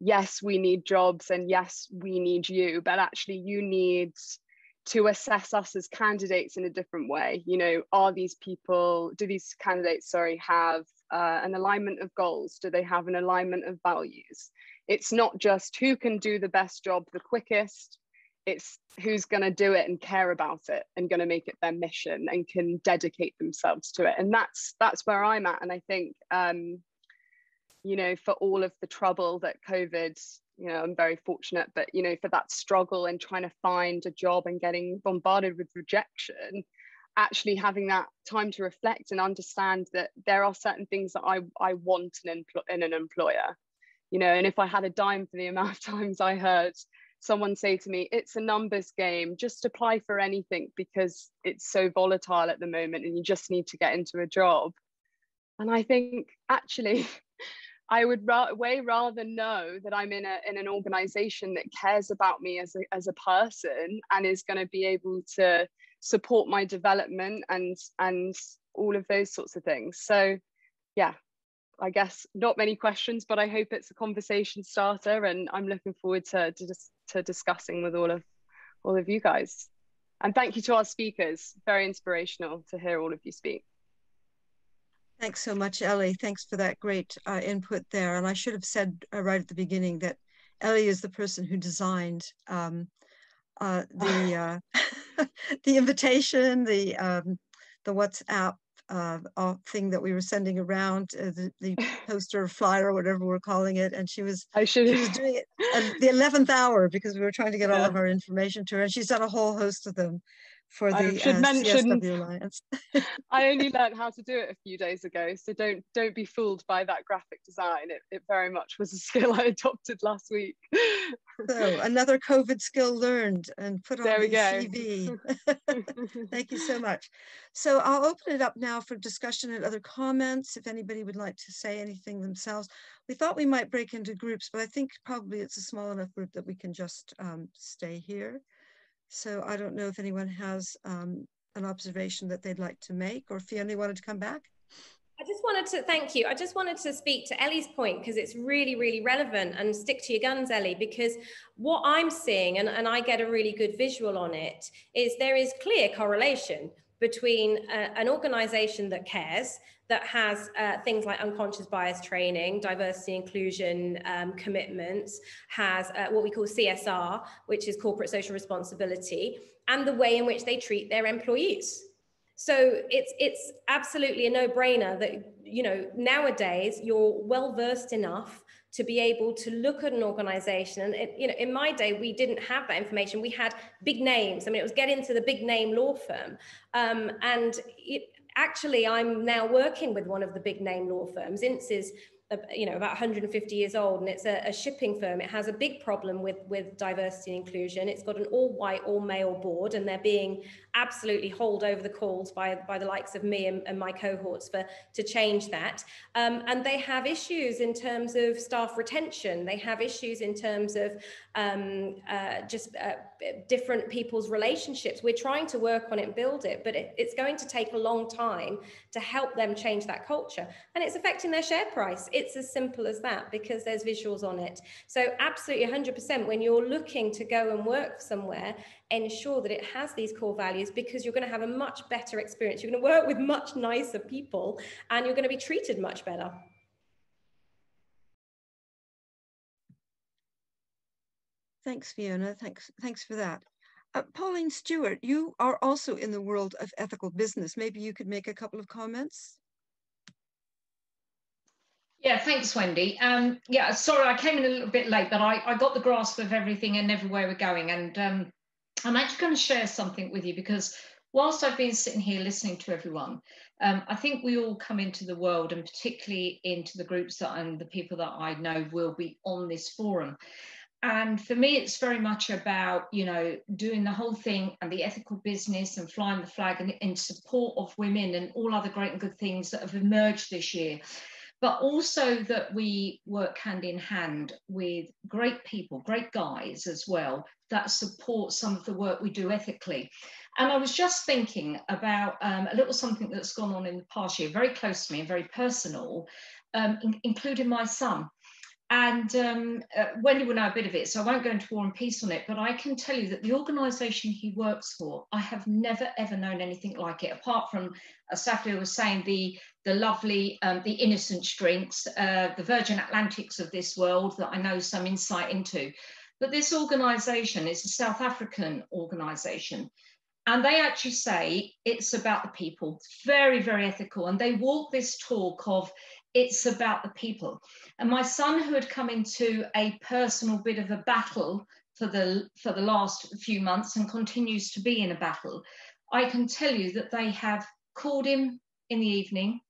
yes, we need jobs and yes, we need you, but actually you need to assess us as candidates in a different way. You know, are these people, do these candidates, sorry, have an alignment of goals? Do they have an alignment of values? It's not just who can do the best job the quickest, it's who's going to do it and care about it and going to make it their mission and can dedicate themselves to it. And that's where I'm at. And I think, you know, for all of the trouble that COVID, you know, I'm very fortunate, but, you know, for that struggle and trying to find a job and getting bombarded with rejection, actually having that time to reflect and understand that there are certain things that I want in an employer, you know, and if I had a dime for the amount of times I heard someone say to me, it's a numbers game, just apply for anything because it's so volatile at the moment and you just need to get into a job. And I think actually, I would way rather know that I'm in an organization that cares about me as a person and is going to be able to support my development and all of those sorts of things. So yeah, I guess not many questions, but I hope it's a conversation starter, and I'm looking forward to discussing with all of you guys. And thank you to our speakers, very inspirational to hear all of you speak. Thanks so much, Ellie. Thanks for that great input there. And I should have said right at the beginning that Ellie is the person who designed the invitation, the WhatsApp thing that we were sending around, the poster or flyer or whatever we're calling it. And she was doing it at the 11th hour because we were trying to get all of our information to her. And she's done a whole host of them for the CSW Alliance. I only learned how to do it a few days ago, so don't be fooled by that graphic design. It very much was a skill I adopted last week. So another COVID skill learned and put on the CV. Thank you so much. So I'll open it up now for discussion and other comments. If anybody would like to say anything themselves, we thought we might break into groups, but I think probably it's a small enough group that we can just stay here. So I don't know if anyone has an observation that they'd like to make, or Fiona wanted to come back. I just wanted to, thank you. I just wanted to speak to Ellie's point because it's really, really relevant, and stick to your guns, Ellie, because what I'm seeing, and I get a really good visual on it, is there is clear correlation between an organization that cares, that has things like unconscious bias training, diversity, inclusion commitments, has what we call CSR, which is corporate social responsibility, and the way in which they treat their employees. So it's absolutely a no-brainer that, you know, nowadays you're well-versed enough to be able to look at an organization. And it, you know, in my day, we didn't have that information. We had big names. I mean, it was get into the big name law firm. And it, actually, I'm now working with one of the big name law firms. Ince is, you know, about 150 years old, and it's a shipping firm. It has a big problem with diversity and inclusion. It's got an all-white, all-male board, and they're being absolutely hauled over the coals by the likes of me and my cohorts to change that. And they have issues in terms of staff retention. They have issues in terms of different people's relationships. We're trying to work on it and build it, but it's going to take a long time to help them change that culture. And it's affecting their share price. It's as simple as that, because there's visuals on it. So absolutely 100%, when you're looking to go and work somewhere, ensure that it has these core values, because you're going to have a much better experience. You're going to work with much nicer people, and you're going to be treated much better. Thanks, Fiona. Thanks for that. Pauline Stewart, you are also in the world of ethical business. Maybe you could make a couple of comments. Yeah, thanks, Wendy. Yeah, sorry, I came in a little bit late, but I got the grasp of everything and everywhere we're going. And I'm actually going to share something with you, because whilst I've been sitting here listening to everyone, I think we all come into the world, and particularly into the groups that and the people that I know will be on this forum. And for me, it's very much about, you know, doing the whole thing and the ethical business and flying the flag and in support of women and all other great and good things that have emerged this year. But also that we work hand in hand with great people, great guys as well, that support some of the work we do ethically. And I was just thinking about a little something that's gone on in the past year, very close to me and very personal, including my son. And Wendi will know a bit of it, so I won't go into War and Peace on it, but I can tell you that the organisation he works for, I have never, ever known anything like it, apart from, as Safia was saying, the lovely, the Innocent Drinks, the Virgin Atlantics of this world that I know some insight into. But this organisation is a South African organisation, and they actually say it's about the people. It's very, very ethical, and they walk this talk of it's about the people. And my son, who had come into a personal bit of a battle for the last few months and continues to be in a battle, I can tell you that they have called him in the evening.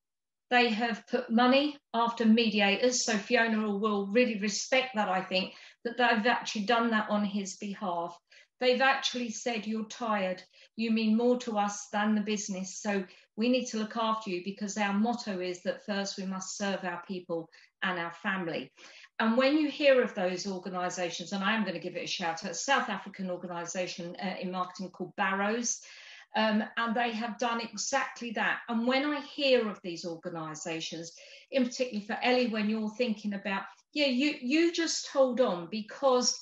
They have put money after mediators. So Fiona will really respect that, I think, that they've actually done that on his behalf. They've actually said, you're tired. You mean more to us than the business. So we need to look after you, because our motto is that first we must serve our people and our family. And when you hear of those organisations, and I am going to give it a shout out, a South African organisation in marketing called Barrows, and they have done exactly that. And when I hear of these organisations, in particular for Ellie, when you're thinking about, yeah, you just hold on, because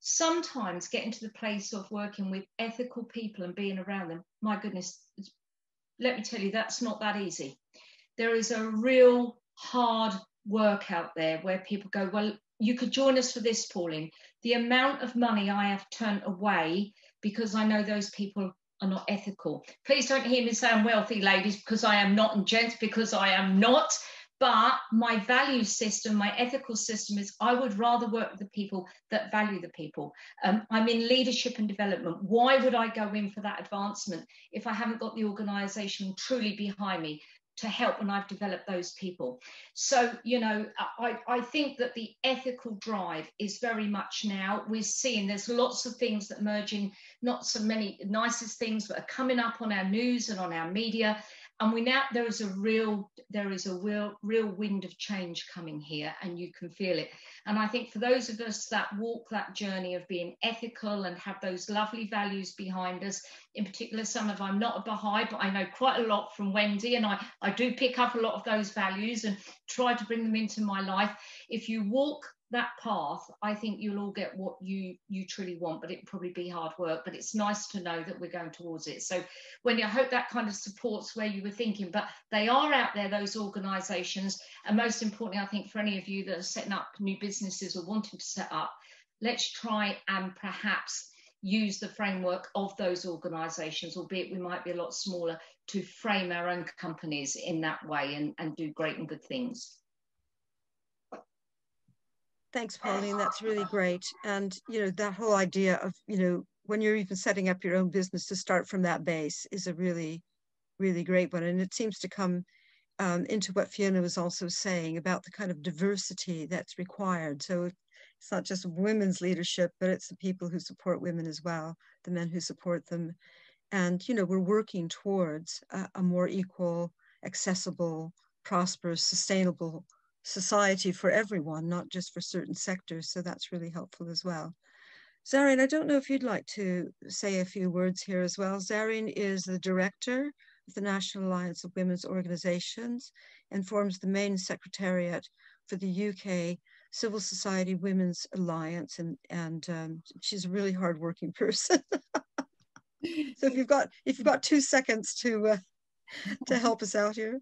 sometimes getting to the place of working with ethical people and being around them, my goodness, let me tell you, that's not that easy. There is a real hard work out there where people go, well, you could join us for this, Pauline. The amount of money I have turned away because I know those people are not ethical. Please don't hear me say I'm wealthy, ladies, because I am not, and gents, because I am not. But my value system, my ethical system is I would rather work with the people that value the people. I'm in leadership and development. Why would I go in for that advancement if I haven't got the organisation truly behind me to help when I've developed those people? So, you know, I think that the ethical drive is very much now. We're seeing there's lots of things that merging, not so many nicest things that are coming up on our news and on our media. And we now, there is a real wind of change coming here, and you can feel it. And I think for those of us that walk that journey of being ethical and have those lovely values behind us, in particular, some of I'm not a Baha'i, but I know quite a lot from Wendi, and I do pick up a lot of those values and try to bring them into my life. If you walk that path, I think you'll all get what you truly want, but it'll probably be hard work. But it's nice to know that we're going towards it. So, Wendi, I hope that kind of supports where you were thinking, but they are out there, those organisations. And most importantly, I think for any of you that are setting up new businesses or wanting to set up, let's try and perhaps use the framework of those organisations, albeit we might be a lot smaller, to frame our own companies in that way and do great and good things. Thanks, Pauline. That's really great. And, you know, that whole idea of, you know, when you're even setting up your own business, to start from that base is a really, really great one. And it seems to come into what Fiona was also saying about the kind of diversity that's required. So it's not just women's leadership, but it's the people who support women as well, the men who support them. And, you know, we're working towards a more equal, accessible, prosperous, sustainable society for everyone, not just for certain sectors. So that's really helpful as well. Zarin, I don't know if you'd like to say a few words here as well. Zarin is the director of the National Alliance of Women's Organisations and forms the main secretariat for the UK Civil Society Women's Alliance. And she's a really hardworking person. So if you've got 2 seconds to help us out here.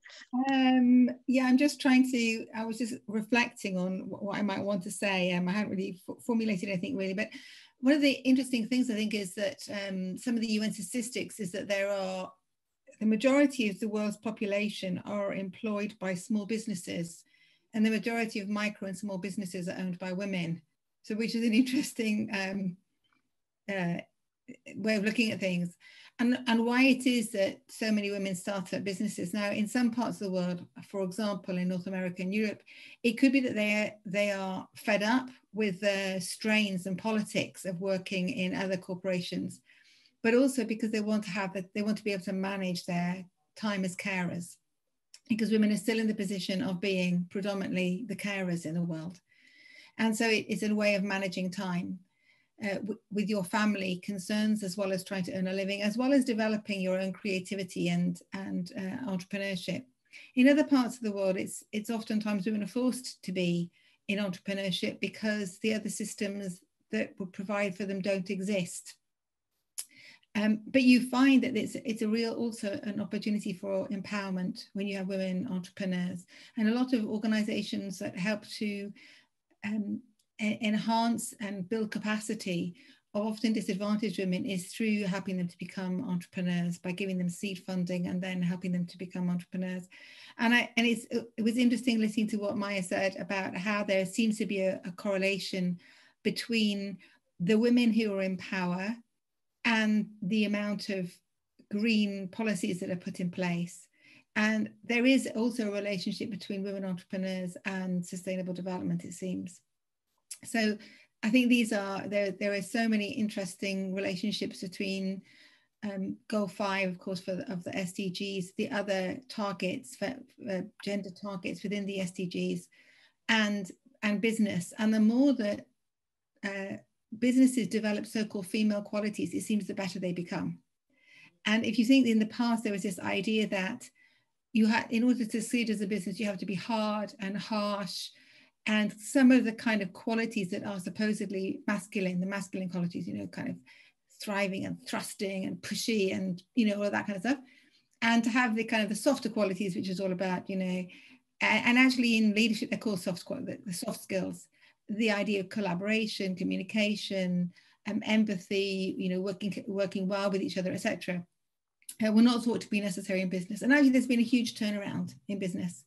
Yeah, I'm just trying to, I was just reflecting on what I might want to say. I haven't really formulated anything really, but one of the interesting things I think is that some of the UN statistics is that the majority of the world's population are employed by small businesses, and the majority of micro and small businesses are owned by women. So which is an interesting way of looking at things. And why it is that so many women start up businesses. Now, in some parts of the world, for example, in North America and Europe, it could be that they are fed up with the strains and politics of working in other corporations, but also because they want to be able to manage their time as carers, because women are still in the position of being predominantly the carers in the world. And so it's a way of managing time. With your family concerns, as well as trying to earn a living, as well as developing your own creativity and entrepreneurship. In other parts of the world, it's oftentimes women are forced to be in entrepreneurship because the other systems that would provide for them don't exist. But you find that it's a real, also an opportunity for empowerment when you have women entrepreneurs, and a lot of organisations that help to enhance and build capacity of often disadvantaged women is through helping them to become entrepreneurs by giving them seed funding and then helping them to become entrepreneurs. And it was interesting listening to what Maja said about how there seems to be a correlation between the women who are in power and the amount of green policies that are put in place. And there is also a relationship between women entrepreneurs and sustainable development, it seems. So I think there are so many interesting relationships between Goal 5, of course, of the SDGs, the other targets, for gender targets within the SDGs, and business. And the more that businesses develop so-called female qualities, it seems the better they become. And if you think in the past, there was this idea that you had, in order to succeed as a business, you have to be hard and harsh, and some of the kind of qualities that are supposedly masculine, the masculine qualities, you know, kind of thriving and thrusting and pushy and, you know, all that kind of stuff. And to have the kind of the softer qualities, which is all about, you know, and actually in leadership, they're called the soft skills, the idea of collaboration, communication, empathy, you know, working well with each other, etc. Were not thought to be necessary in business. And actually there's been a huge turnaround in business.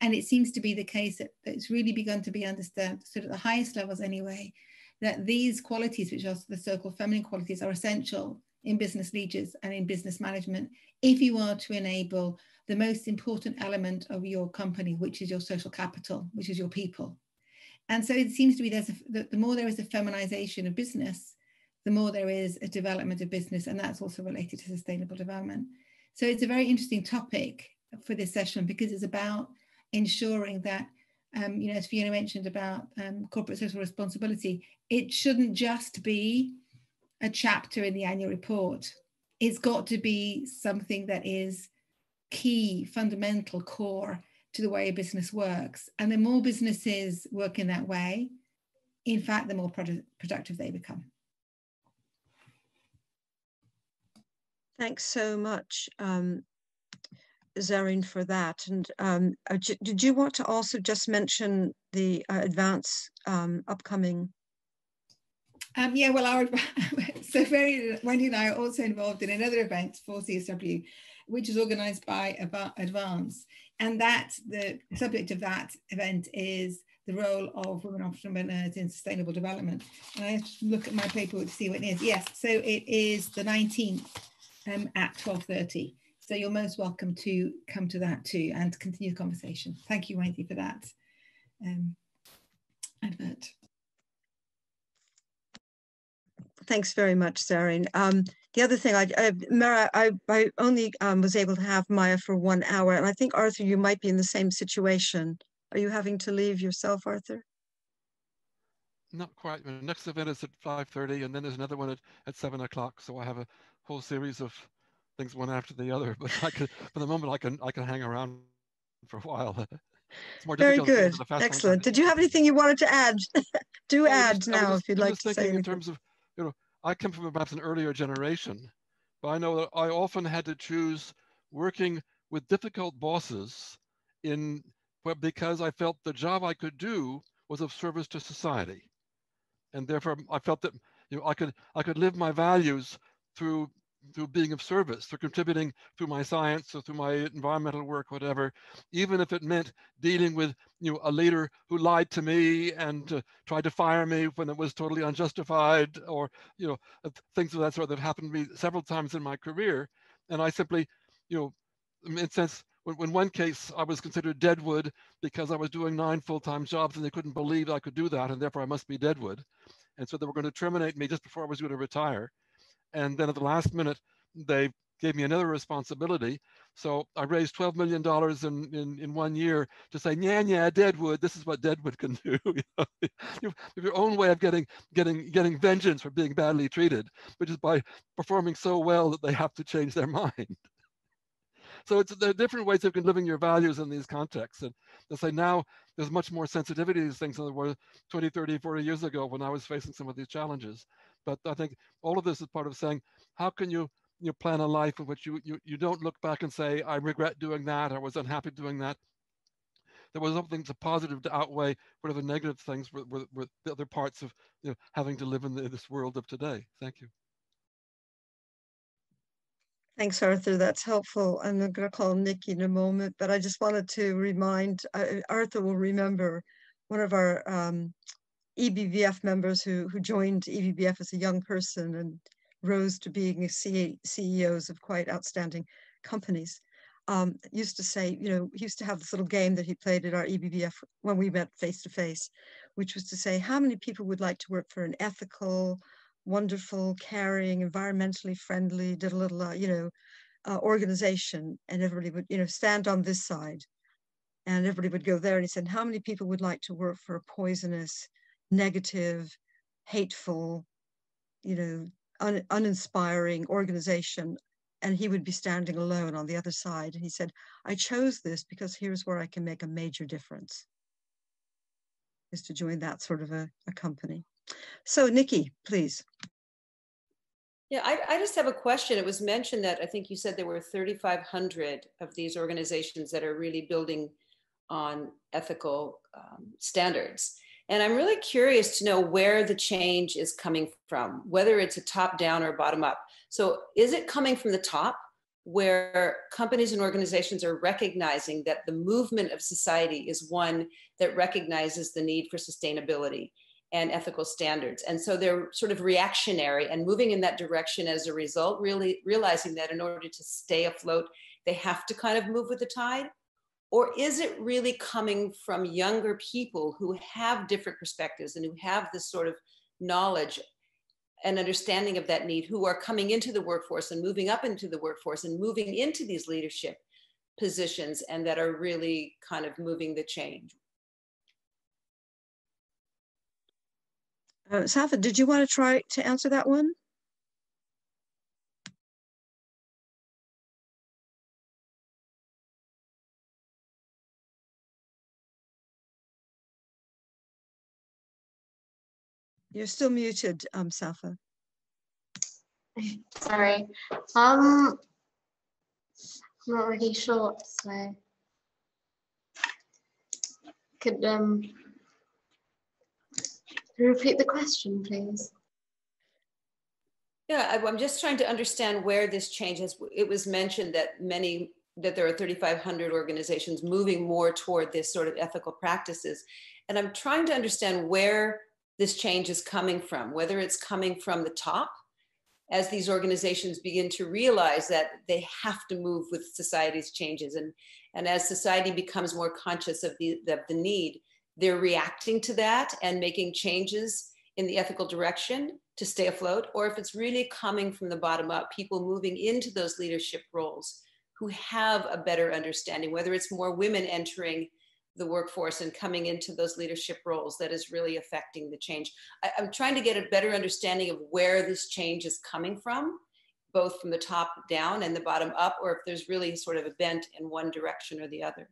And it seems to be the case that it's really begun to be understood, sort of the highest levels anyway, that these qualities, which are the so-called feminine qualities, are essential in business leaders and in business management if you are to enable the most important element of your company, which is your social capital, which is your people. And so it seems to be the more there is a feminization of business, the more there is a development of business, and that's also related to sustainable development. So it's a very interesting topic for this session because it's about ensuring that, you know, as Fiona mentioned about corporate social responsibility, it shouldn't just be a chapter in the annual report. It's got to be something that is key, fundamental, core to the way a business works. And the more businesses work in that way, in fact, the more productive they become. Thanks so much, Zarin, for that. And did you want to also just mention the advance upcoming? Yeah, well, Wendy and I are also involved in another event for CSW, which is organised by Advance. And that the subject of that event is the role of women entrepreneurs in sustainable development. And I have to look at my paperwork to see what it is. Yes, so it is the 19th at 12:30. So you're most welcome to come to that too and continue the conversation. Thank you, Wendy, for that advert. Thanks very much, Zarin. The other thing, Mara, I only was able to have Maja for 1 hour, and I think, Arthur, you might be in the same situation. Are you having to leave yourself, Arthur? Not quite. The next event is at 5:30, and then there's another one at 7 o'clock. So I have a whole series of things one after the other, but I could, for the moment, I can hang around for a while. It's more difficult. Very good. Excellent. Did you have anything you wanted to add? Do add now if you'd like to say anything. In terms of, you know, I come from perhaps an earlier generation, but I know that I often had to choose working with difficult bosses because I felt the job I could do was of service to society, and therefore I felt that, you know, I could live my values through being of service, through contributing through my science or through my environmental work, whatever, even if it meant dealing with, you know, a leader who lied to me and tried to fire me when it was totally unjustified, or, you know, things of that sort that happened to me several times in my career. And I simply, you know, in a sense, in one case, I was considered deadwood because I was doing 9 full-time jobs and they couldn't believe I could do that, and therefore I must be deadwood. And so they were going to terminate me just before I was going to retire. And then at the last minute, they gave me another responsibility. So I raised $12 million in 1 year to say, yeah, deadwood, this is what deadwood can do. Your own way of getting vengeance for being badly treated, which is by performing so well that they have to change their mind. So it's, there are different ways of living your values in these contexts. And let's say now there's much more sensitivity to these things than there were 20, 30, 40 years ago when I was facing some of these challenges. But I think all of this is part of saying, how can you plan a life in which you don't look back and say, I regret doing that, I was unhappy doing that. There was something to positive to outweigh whatever negative things were the other parts of having to live in this world of today. Thank you. Thanks, Arthur. That's helpful. I'm going to call Nikki in a moment, but I just wanted to remind, Arthur will remember one of our EBBF members who joined EBBF as a young person and rose to being CEOs of quite outstanding companies. Used to say, he used to have this little game that he played at our EBBF when we met face to face, which was to say, how many people would like to work for an ethical, wonderful, caring, environmentally friendly, organization? And everybody would, stand on this side, and everybody would go there. And he said, how many people would like to work for a poisonous, negative, hateful, uninspiring organization? And he would be standing alone on the other side. And he said, I chose this because here's where I can make a major difference, is to join that sort of a company. So Nikki, please. Yeah, I just have a question. It was mentioned that I think you said there were 3,500 of these organizations that are really building on ethical standards. And I'm really curious to know where the change is coming from, whether it's a top down or bottom up. So is it coming from the top, where companies and organizations are recognizing that the movement of society is one that recognizes the need for sustainability and ethical standards? And so they're sort of reactionary and moving in that direction as a result, really realizing that in order to stay afloat, they have to kind of move with the tide? Or is it really coming from younger people who have different perspectives and who have this sort of knowledge and understanding of that need, who are coming into the workforce and moving up into the workforce and moving into these leadership positions, and that are really kind of moving the change? Safa, did you want to try to answer that one? You're still muted, Safa. Sorry. I'm not really sure what to say. Could repeat the question, please? Yeah, I'm just trying to understand where this change is. It was mentioned that there are 3,500 organizations moving more toward this sort of ethical practices. And I'm trying to understand where this change is coming from, whether it's coming from the top, as these organizations begin to realize that they have to move with society's changes. And as society becomes more conscious of the need, they're reacting to that and making changes in the ethical direction to stay afloat, or if it's really coming from the bottom up, people moving into those leadership roles who have a better understanding, whether it's more women entering the workforce and coming into those leadership roles that is really affecting the change. I'm trying to get a better understanding of where this change is coming from, both from the top down and the bottom up, or if there's really sort of a bent in one direction or the other.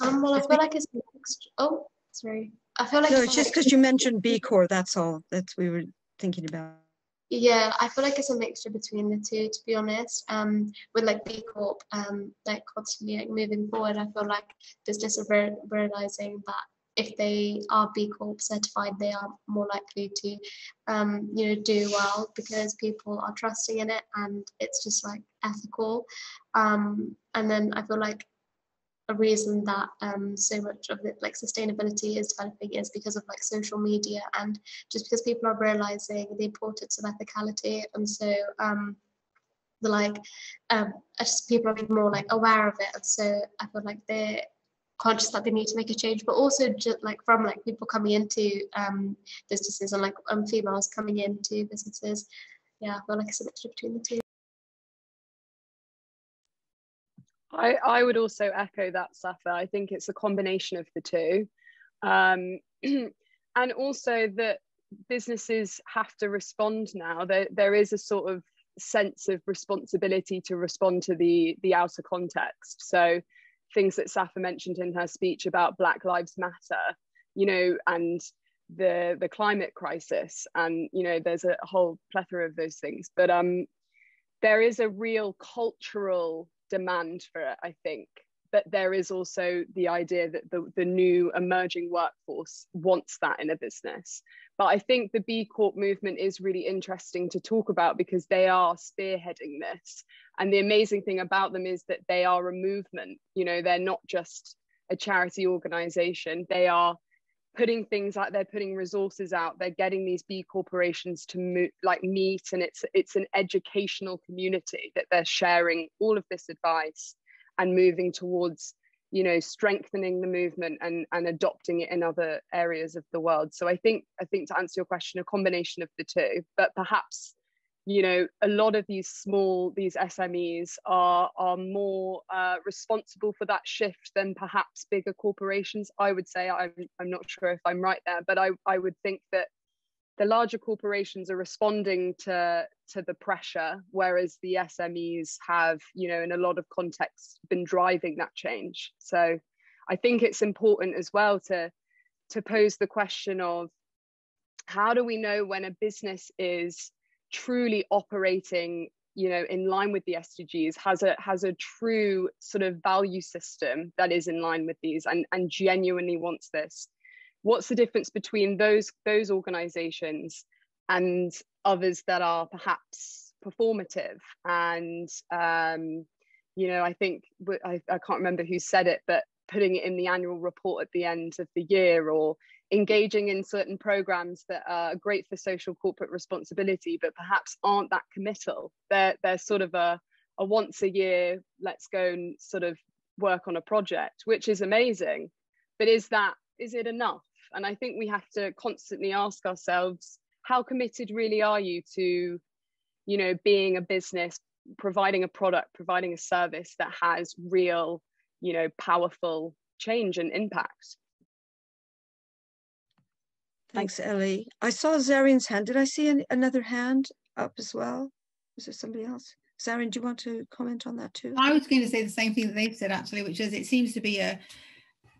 Well, I feel like it's mixed. Oh, sorry. I feel like no, it's just because you mentioned B Corps, that's all. That's what we were thinking about. Yeah, I feel like it's a mixture between the two, to be honest. With like B Corp, like constantly like moving forward, I feel like there's just a realizing that if they are B Corp certified, they are more likely to, do well because people are trusting in it and it's just like ethical. And then I feel like a reason that so much of the like sustainability is developing is because of like social media and just because people are realizing the importance of ethicality, and so just people are being more like aware of it, and so I feel like they're conscious that they need to make a change, but also just like from like people coming into businesses and like females coming into businesses. Yeah, I feel like it's a mixture between the two. I would also echo that, Safa. I think it's a combination of the two. And also that businesses have to respond now. There is a sort of sense of responsibility to respond to the outer context. So things that Safa mentioned in her speech about Black Lives Matter, you know, and the climate crisis, and, you know, there's a whole plethora of those things. But there is a real cultural demand for it, I think. But there is also the idea that the new emerging workforce wants that in a business. But I think the B Corp movement is really interesting to talk about because they are spearheading this. And the amazing thing about them is that they are a movement. You know, they're not just a charity organization. They are putting things out, they're putting resources out, they're getting these B corporations to move, like meet, and it's an educational community that they're sharing all of this advice and moving towards, you know, strengthening the movement and adopting it in other areas of the world. So I think to answer your question, a combination of the two, but perhaps, you know, a lot of these small, these SMEs are more responsible for that shift than perhaps bigger corporations. I would say, I'm not sure if I'm right there, but I would think that the larger corporations are responding to the pressure, whereas the SMEs have, you know, in a lot of contexts been driving that change. So I think it's important as well to pose the question of how do we know when a business is truly operating, you know, in line with the SDGs, has a true sort of value system that is in line with these and genuinely wants this. What's the difference between those organizations and others that are perhaps performative? And, you know, I think, I can't remember who said it, but putting it in the annual report at the end of the year, or engaging in certain programs that are great for social corporate responsibility, but perhaps aren't that committal. They're sort of a once a year, let's go and sort of work on a project, which is amazing. But is it enough? And I think we have to constantly ask ourselves, how committed really are you to, you know, being a business, providing a product, providing a service that has real, you know, powerful change and impact? Thanks, Ellie. I saw Zarin's hand. Did I see another hand up as well? Was there somebody else? Zarin, do you want to comment on that too? I was going to say the same thing that they've said, actually, which is it seems to be a,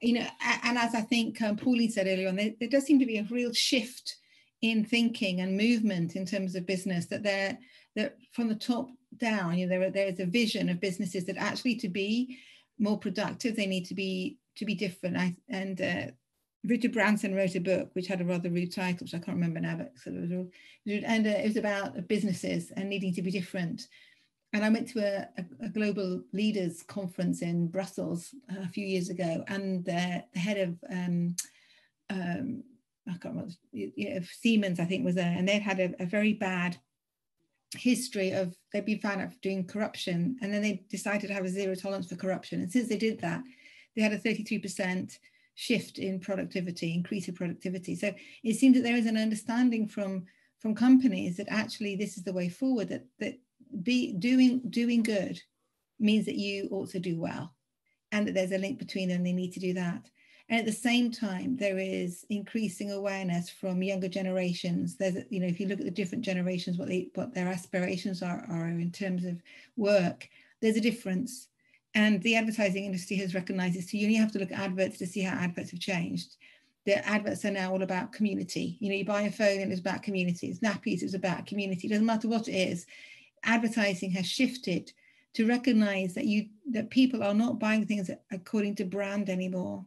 you know, and as I think Pauline said earlier on, there does seem to be a real shift in thinking and movement in terms of business, that they're from the top down, you know, there is a vision of businesses that actually to be more productive, they need to be different. Richard Branson wrote a book which had a rather rude title, which I can't remember now, but sort of, and it was about businesses and needing to be different. And I went to a global leaders conference in Brussels a few years ago, and the head of I can't remember, you know, Siemens, I think, was there, and they'd had a very bad history of, they'd been found out for doing corruption, and then they decided to have a zero tolerance for corruption. And since they did that, they had a 33% shift in productivity, increase in productivity. So it seems that there is an understanding from companies that actually this is the way forward, that doing good means that you also do well, and that there's a link between them. They need to do that. And at the same time, there is increasing awareness from younger generations. There's, you know, if you look at the different generations, what their aspirations are in terms of work, there's a difference. And the advertising industry has recognized this. So you only have to look at adverts to see how adverts have changed. The adverts are now all about community. You know, you buy a phone and it's about community. It's nappies, it's about community. It doesn't matter what it is. Advertising has shifted to recognize that that people are not buying things according to brand anymore.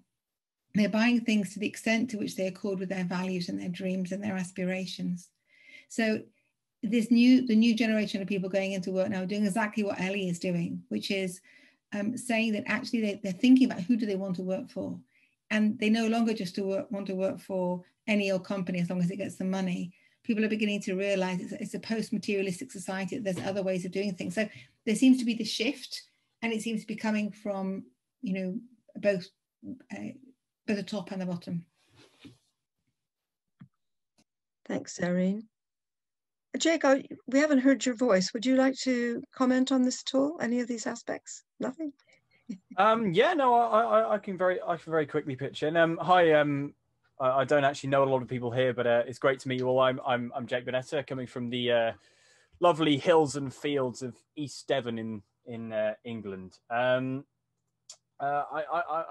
They're buying things to the extent to which they accord with their values and their dreams and their aspirations. So the new generation of people going into work now are doing exactly what Ellie is doing, which is saying that actually they're thinking about who do they want to work for, and they no longer just want to work for any old company as long as it gets them money. People are beginning to realize it's a post-materialistic society, that there's other ways of doing things. So there seems to be the shift, and it seems to be coming from, you know, both the top and the bottom. Thanks, Zarin. Jake, we haven't heard your voice. Would you like to comment on this at all? Any of these aspects? Nothing? Yeah, no, I can very quickly pitch in. Hi. I don't actually know a lot of people here, but it's great to meet you all. I'm Jake Bonetta, coming from the lovely hills and fields of East Devon in England. I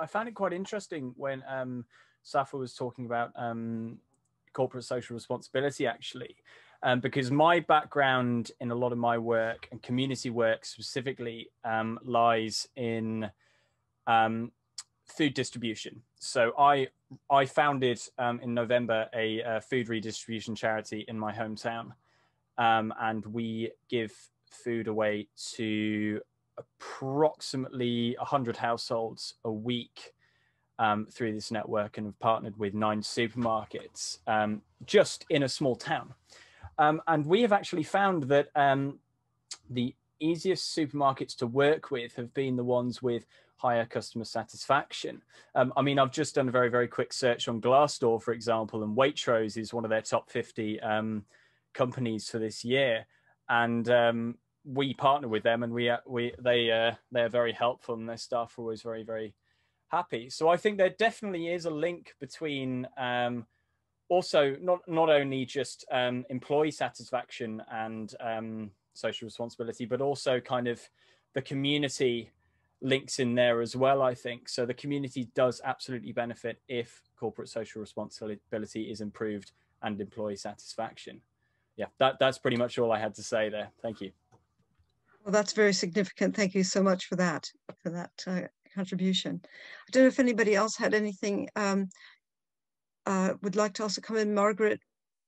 found it quite interesting when Safa was talking about corporate social responsibility, actually, because my background in a lot of my work and community work specifically lies in food distribution. So I founded in November a food redistribution charity in my hometown, and we give food away to approximately 100 households a week through this network, and have partnered with 9 supermarkets just in a small town. And we have actually found that the easiest supermarkets to work with have been the ones with higher customer satisfaction. I mean, I've just done a very, very quick search on Glassdoor, for example, and Waitrose is one of their top 50 companies for this year. And we partner with them, and they're very helpful, and their staff are always very, very happy. So I think there definitely is a link between also not only just employee satisfaction and social responsibility, but also kind of the community links in there as well, I think. So the community does absolutely benefit if corporate social responsibility is improved and employee satisfaction. Yeah, that's pretty much all I had to say there. Thank you. Well, that's very significant. Thank you so much for that, contribution. I don't know if anybody else had anything, would like to also come in. Margaret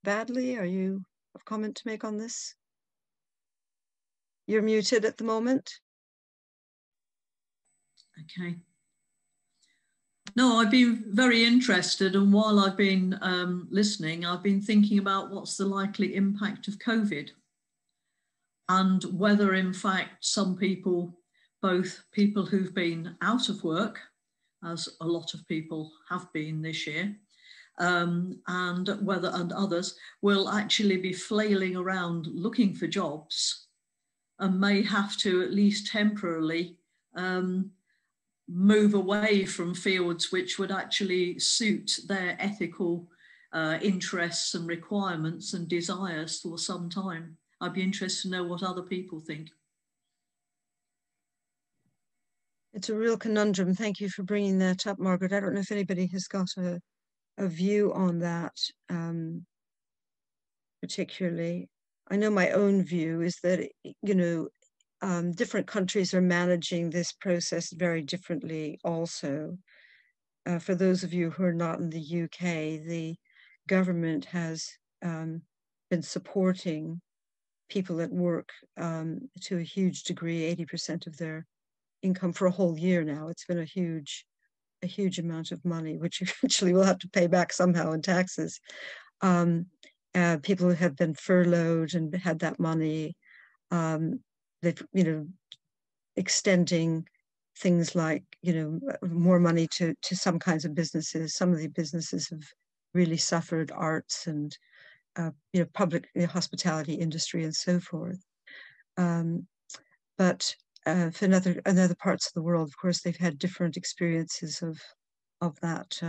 Badley, are you a comment to make on this? You're muted at the moment. Okay. No, I've been very interested, and while I've been listening, I've been thinking about what's the likely impact of COVID, and whether in fact some people, both people who've been out of work, as a lot of people have been this year, and others will actually be flailing around looking for jobs, and may have to at least temporarily move away from fields which would actually suit their ethical interests and requirements and desires for some time. I'd be interested to know what other people think. It's a real conundrum. Thank you for bringing that up, Margaret. I don't know if anybody has got a view on that particularly. I know my own view is that, you know, different countries are managing this process very differently also. For those of you who are not in the UK, the government has been supporting people at work to a huge degree, 80% of their income for a whole year now. It's been a huge amount of money, which eventually we'll have to pay back somehow in taxes. People who have been furloughed and had that money, they've, you know, extending things like, you know, more money to some kinds of businesses. Some of the businesses have really suffered, arts and you know, public, you know, hospitality industry and so forth. But for other parts of the world, of course, they've had different experiences of that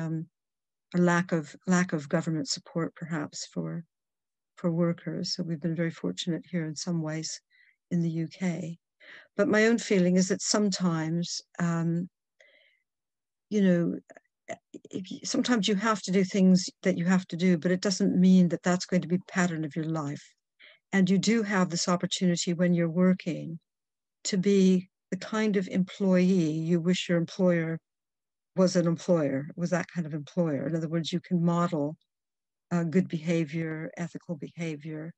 lack of government support, perhaps for workers. So we've been very fortunate here in some ways in the UK. But my own feeling is that sometimes, you know, sometimes you have to do things that you have to do, but it doesn't mean that that's going to be the pattern of your life. And you do have this opportunity when you're working to be the kind of employee you wish your employer was an employer, was that kind of employer. In other words, you can model good behavior, ethical behavior.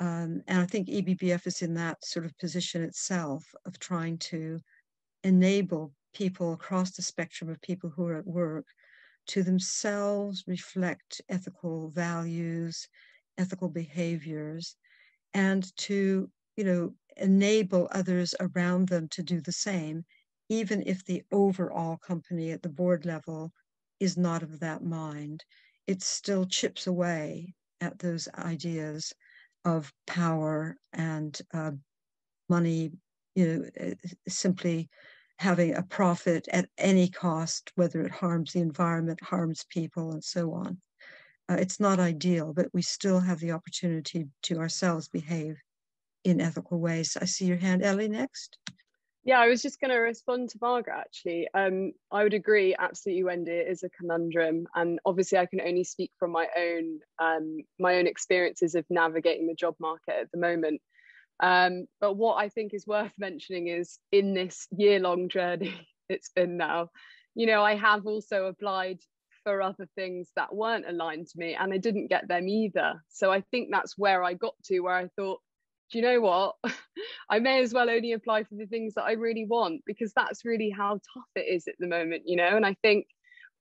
And I think EBBF is in that sort of position itself of trying to enable people across the spectrum of people who are at work to themselves reflect ethical values, ethical behaviors, and to, you know, enable others around them to do the same, even if the overall company at the board level is not of that mind. It still chips away at those ideas of power and money, you know, simply having a profit at any cost, whether it harms the environment, harms people, and so on. It's not ideal, but we still have the opportunity to ourselves behave in ethical ways. I see your hand, Ellie, next. Yeah, I was just going to respond to Margaret, actually. I would agree, absolutely, Wendi, it is a conundrum. And obviously, I can only speak from my own experiences of navigating the job market at the moment. But what I think is worth mentioning is, in this year-long journey it's been now, you know, I have also applied for other things that weren't aligned to me, and I didn't get them either. So I think that's where I got to, where I thought, do you know what? I may as well only apply for the things that I really want, because that's really how tough it is at the moment, you know? And I think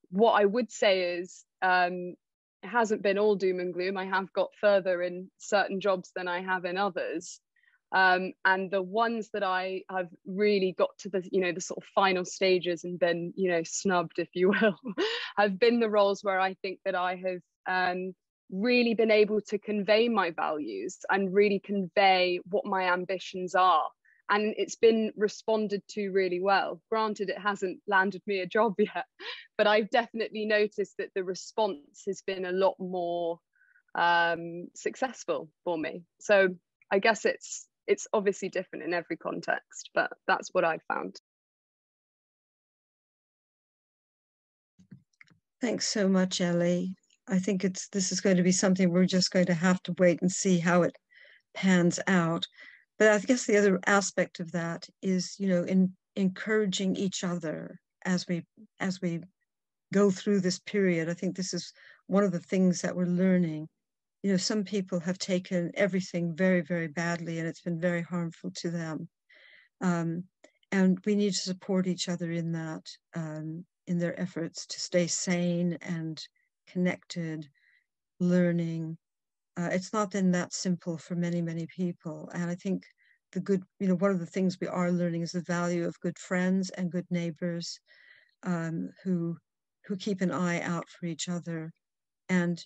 what I would say is, it hasn't been all doom and gloom. I have got further in certain jobs than I have in others. And the ones that I have really got to the, you know, the sort of final stages and been, you know, snubbed, if you will, have been the roles where I think that I have really been able to convey my values and really convey what my ambitions are. And it's been responded to really well. Granted, it hasn't landed me a job yet, but I've definitely noticed that the response has been a lot more successful for me. So I guess it's obviously different in every context, but that's what I found. Thanks so much, Ellie. I think this is going to be something we're just going to have to wait and see how it pans out. But I guess the other aspect of that is, you know, in encouraging each other as we go through this period. I think this is one of the things that we're learning. You know, some people have taken everything very, very badly, and it's been very harmful to them. And we need to support each other in that, in their efforts to stay sane and connected, learning. It's not been that simple for many, many people. And I think the good, you know, one of the things we are learning is the value of good friends and good neighbors who keep an eye out for each other, and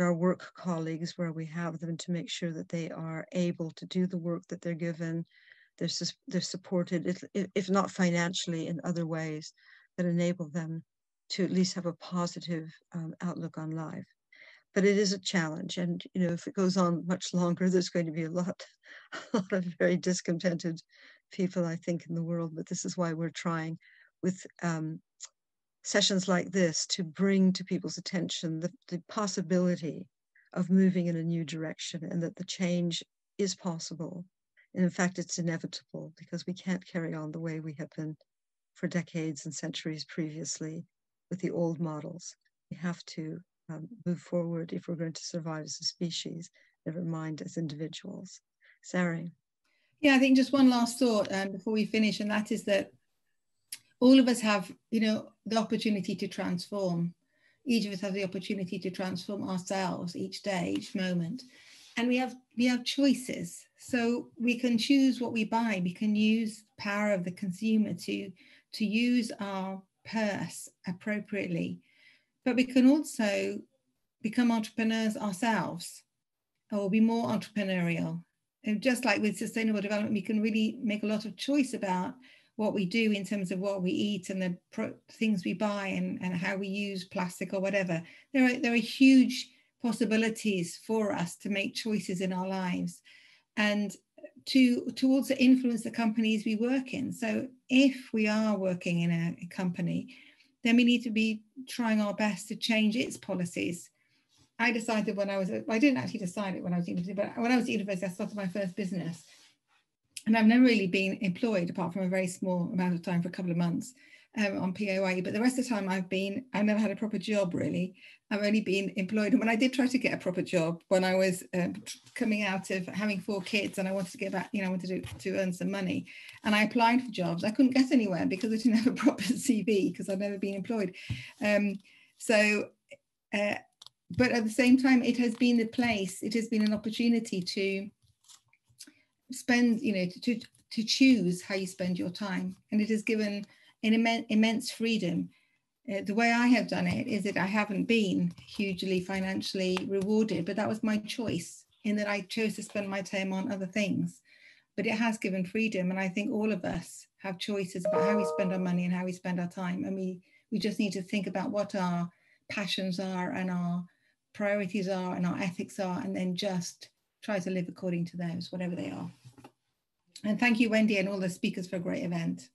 our work colleagues where we have them, to make sure that they are able to do the work that they're given. They're supported, if not financially, in other ways that enable them to at least have a positive outlook on life. But it is a challenge. And, you know, if it goes on much longer, there's going to be a lot of very discontented people, I think, in the world. But this is why we're trying with sessions like this to bring to people's attention the possibility of moving in a new direction, and that the change is possible. And in fact, it's inevitable, because we can't carry on the way we have been for decades and centuries previously with the old models. We have to move forward if we're going to survive as a species, never mind as individuals. Zarin. Yeah, I think just one last thought before we finish, and that is that all of us have, you know, the opportunity to transform. Each of us has the opportunity to transform ourselves each day, each moment. And we have choices. So we can choose what we buy. We can use the power of the consumer to use our purse appropriately. But we can also become entrepreneurs ourselves, or be more entrepreneurial. And just like with sustainable development, we can really make a lot of choice about what we do in terms of what we eat and the things we buy and how we use plastic or whatever. There are huge possibilities for us to make choices in our lives and to also influence the companies we work in. So if we are working in a company, then we need to be trying our best to change its policies. I decided when I was, I didn't actually decide it when I was at university, but when I was at university, I started my first business. And I've never really been employed apart from a very small amount of time for a couple of months on POA. But the rest of the time I've never had a proper job, really. I've only been employed. And when I did try to get a proper job, when I was coming out of having 4 kids and I wanted to get back, you know, I wanted to earn some money. And I applied for jobs. I couldn't get anywhere because I didn't have a proper CV, because I'd never been employed. But at the same time, it has been the place, it has been an opportunity to spend, you know, to choose how you spend your time, and it has given an immense freedom. The way I have done it is that I haven't been hugely financially rewarded, but that was my choice, in that I chose to spend my time on other things. But it has given freedom, and I think all of us have choices about how we spend our money and how we spend our time, and we just need to think about what our passions are and our priorities are and our ethics are, and then just try to live according to those, whatever they are. And thank you, Wendi, and all the speakers for a great event.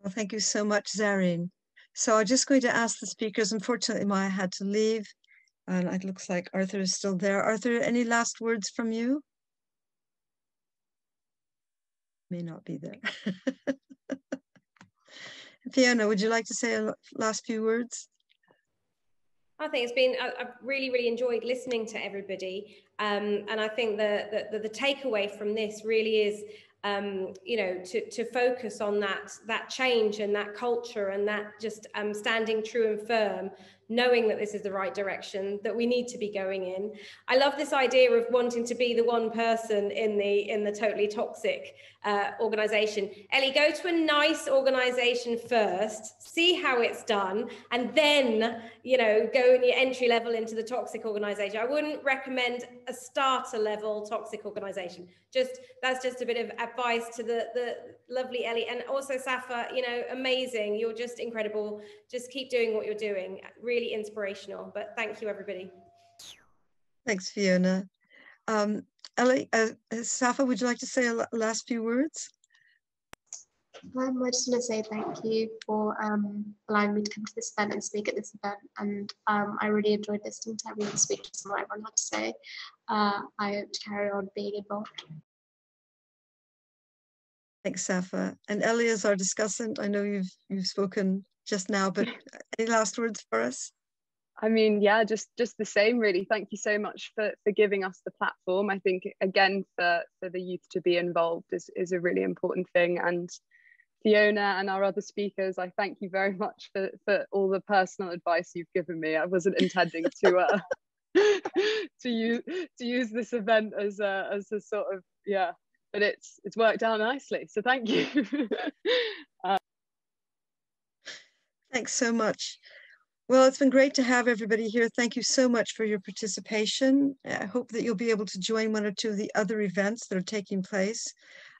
Well, thank you so much, Zarin. So I'm just going to ask the speakers, unfortunately, Maja had to leave, and it looks like Arthur is still there. Arthur, any last words from you? May not be there. Fiona, would you like to say a last few words? I think it's been, I've really enjoyed listening to everybody. And I think the takeaway from this really is, you know, to focus on that change and that culture and that just standing true and firm, knowing that this is the right direction that we need to be going in. I love this idea of wanting to be the one person in the totally toxic organization. Ellie, go to a nice organization first, see how it's done, and then, you know, go in your entry level into the toxic organization. I wouldn't recommend a starter level toxic organization. Just that's just a bit of advice to the lovely Ellie, and also Safa, you know, amazing. You're just incredible. Just keep doing what you're doing. Really inspirational, but thank you, everybody. Thanks, Fiona. Ellie, Safa, would you like to say a last few words? I just want to say thank you for allowing me to come to this event and speak at this event, and I really enjoyed listening to everyone's speeches and what everyone had to say. I hope to carry on being involved. Thanks, Safa. And Ellie, as our discussant, I know you've spoken just now, but any last words for us? I mean, yeah, just the same really. Thank you so much for giving us the platform. I think again for the youth to be involved is a really important thing. And Fiona and our other speakers, I thank you very much for all the personal advice you've given me. I wasn't intending to use this event as a sort of, yeah, but it's worked out nicely. So thank you. Thanks so much. Well, it's been great to have everybody here. Thank you so much for your participation. I hope that you'll be able to join one or two of the other events that are taking place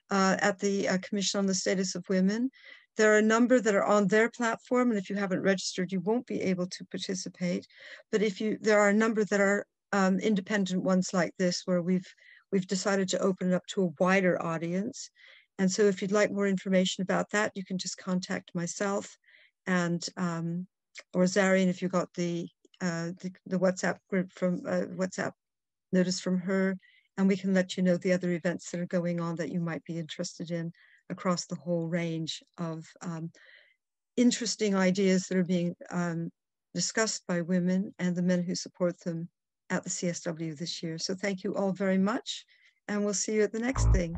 at the Commission on the Status of Women. There are a number that are on their platform, and if you haven't registered, you won't be able to participate. But there are a number that are independent ones like this, where we've decided to open it up to a wider audience. And so if you'd like more information about that, you can just contact myself, and or Zarin, if you got the WhatsApp group from WhatsApp notice from her, and we can let you know the other events that are going on that you might be interested in across the whole range of interesting ideas that are being discussed by women and the men who support them at the CSW this year. So thank you all very much, and we'll see you at the next thing.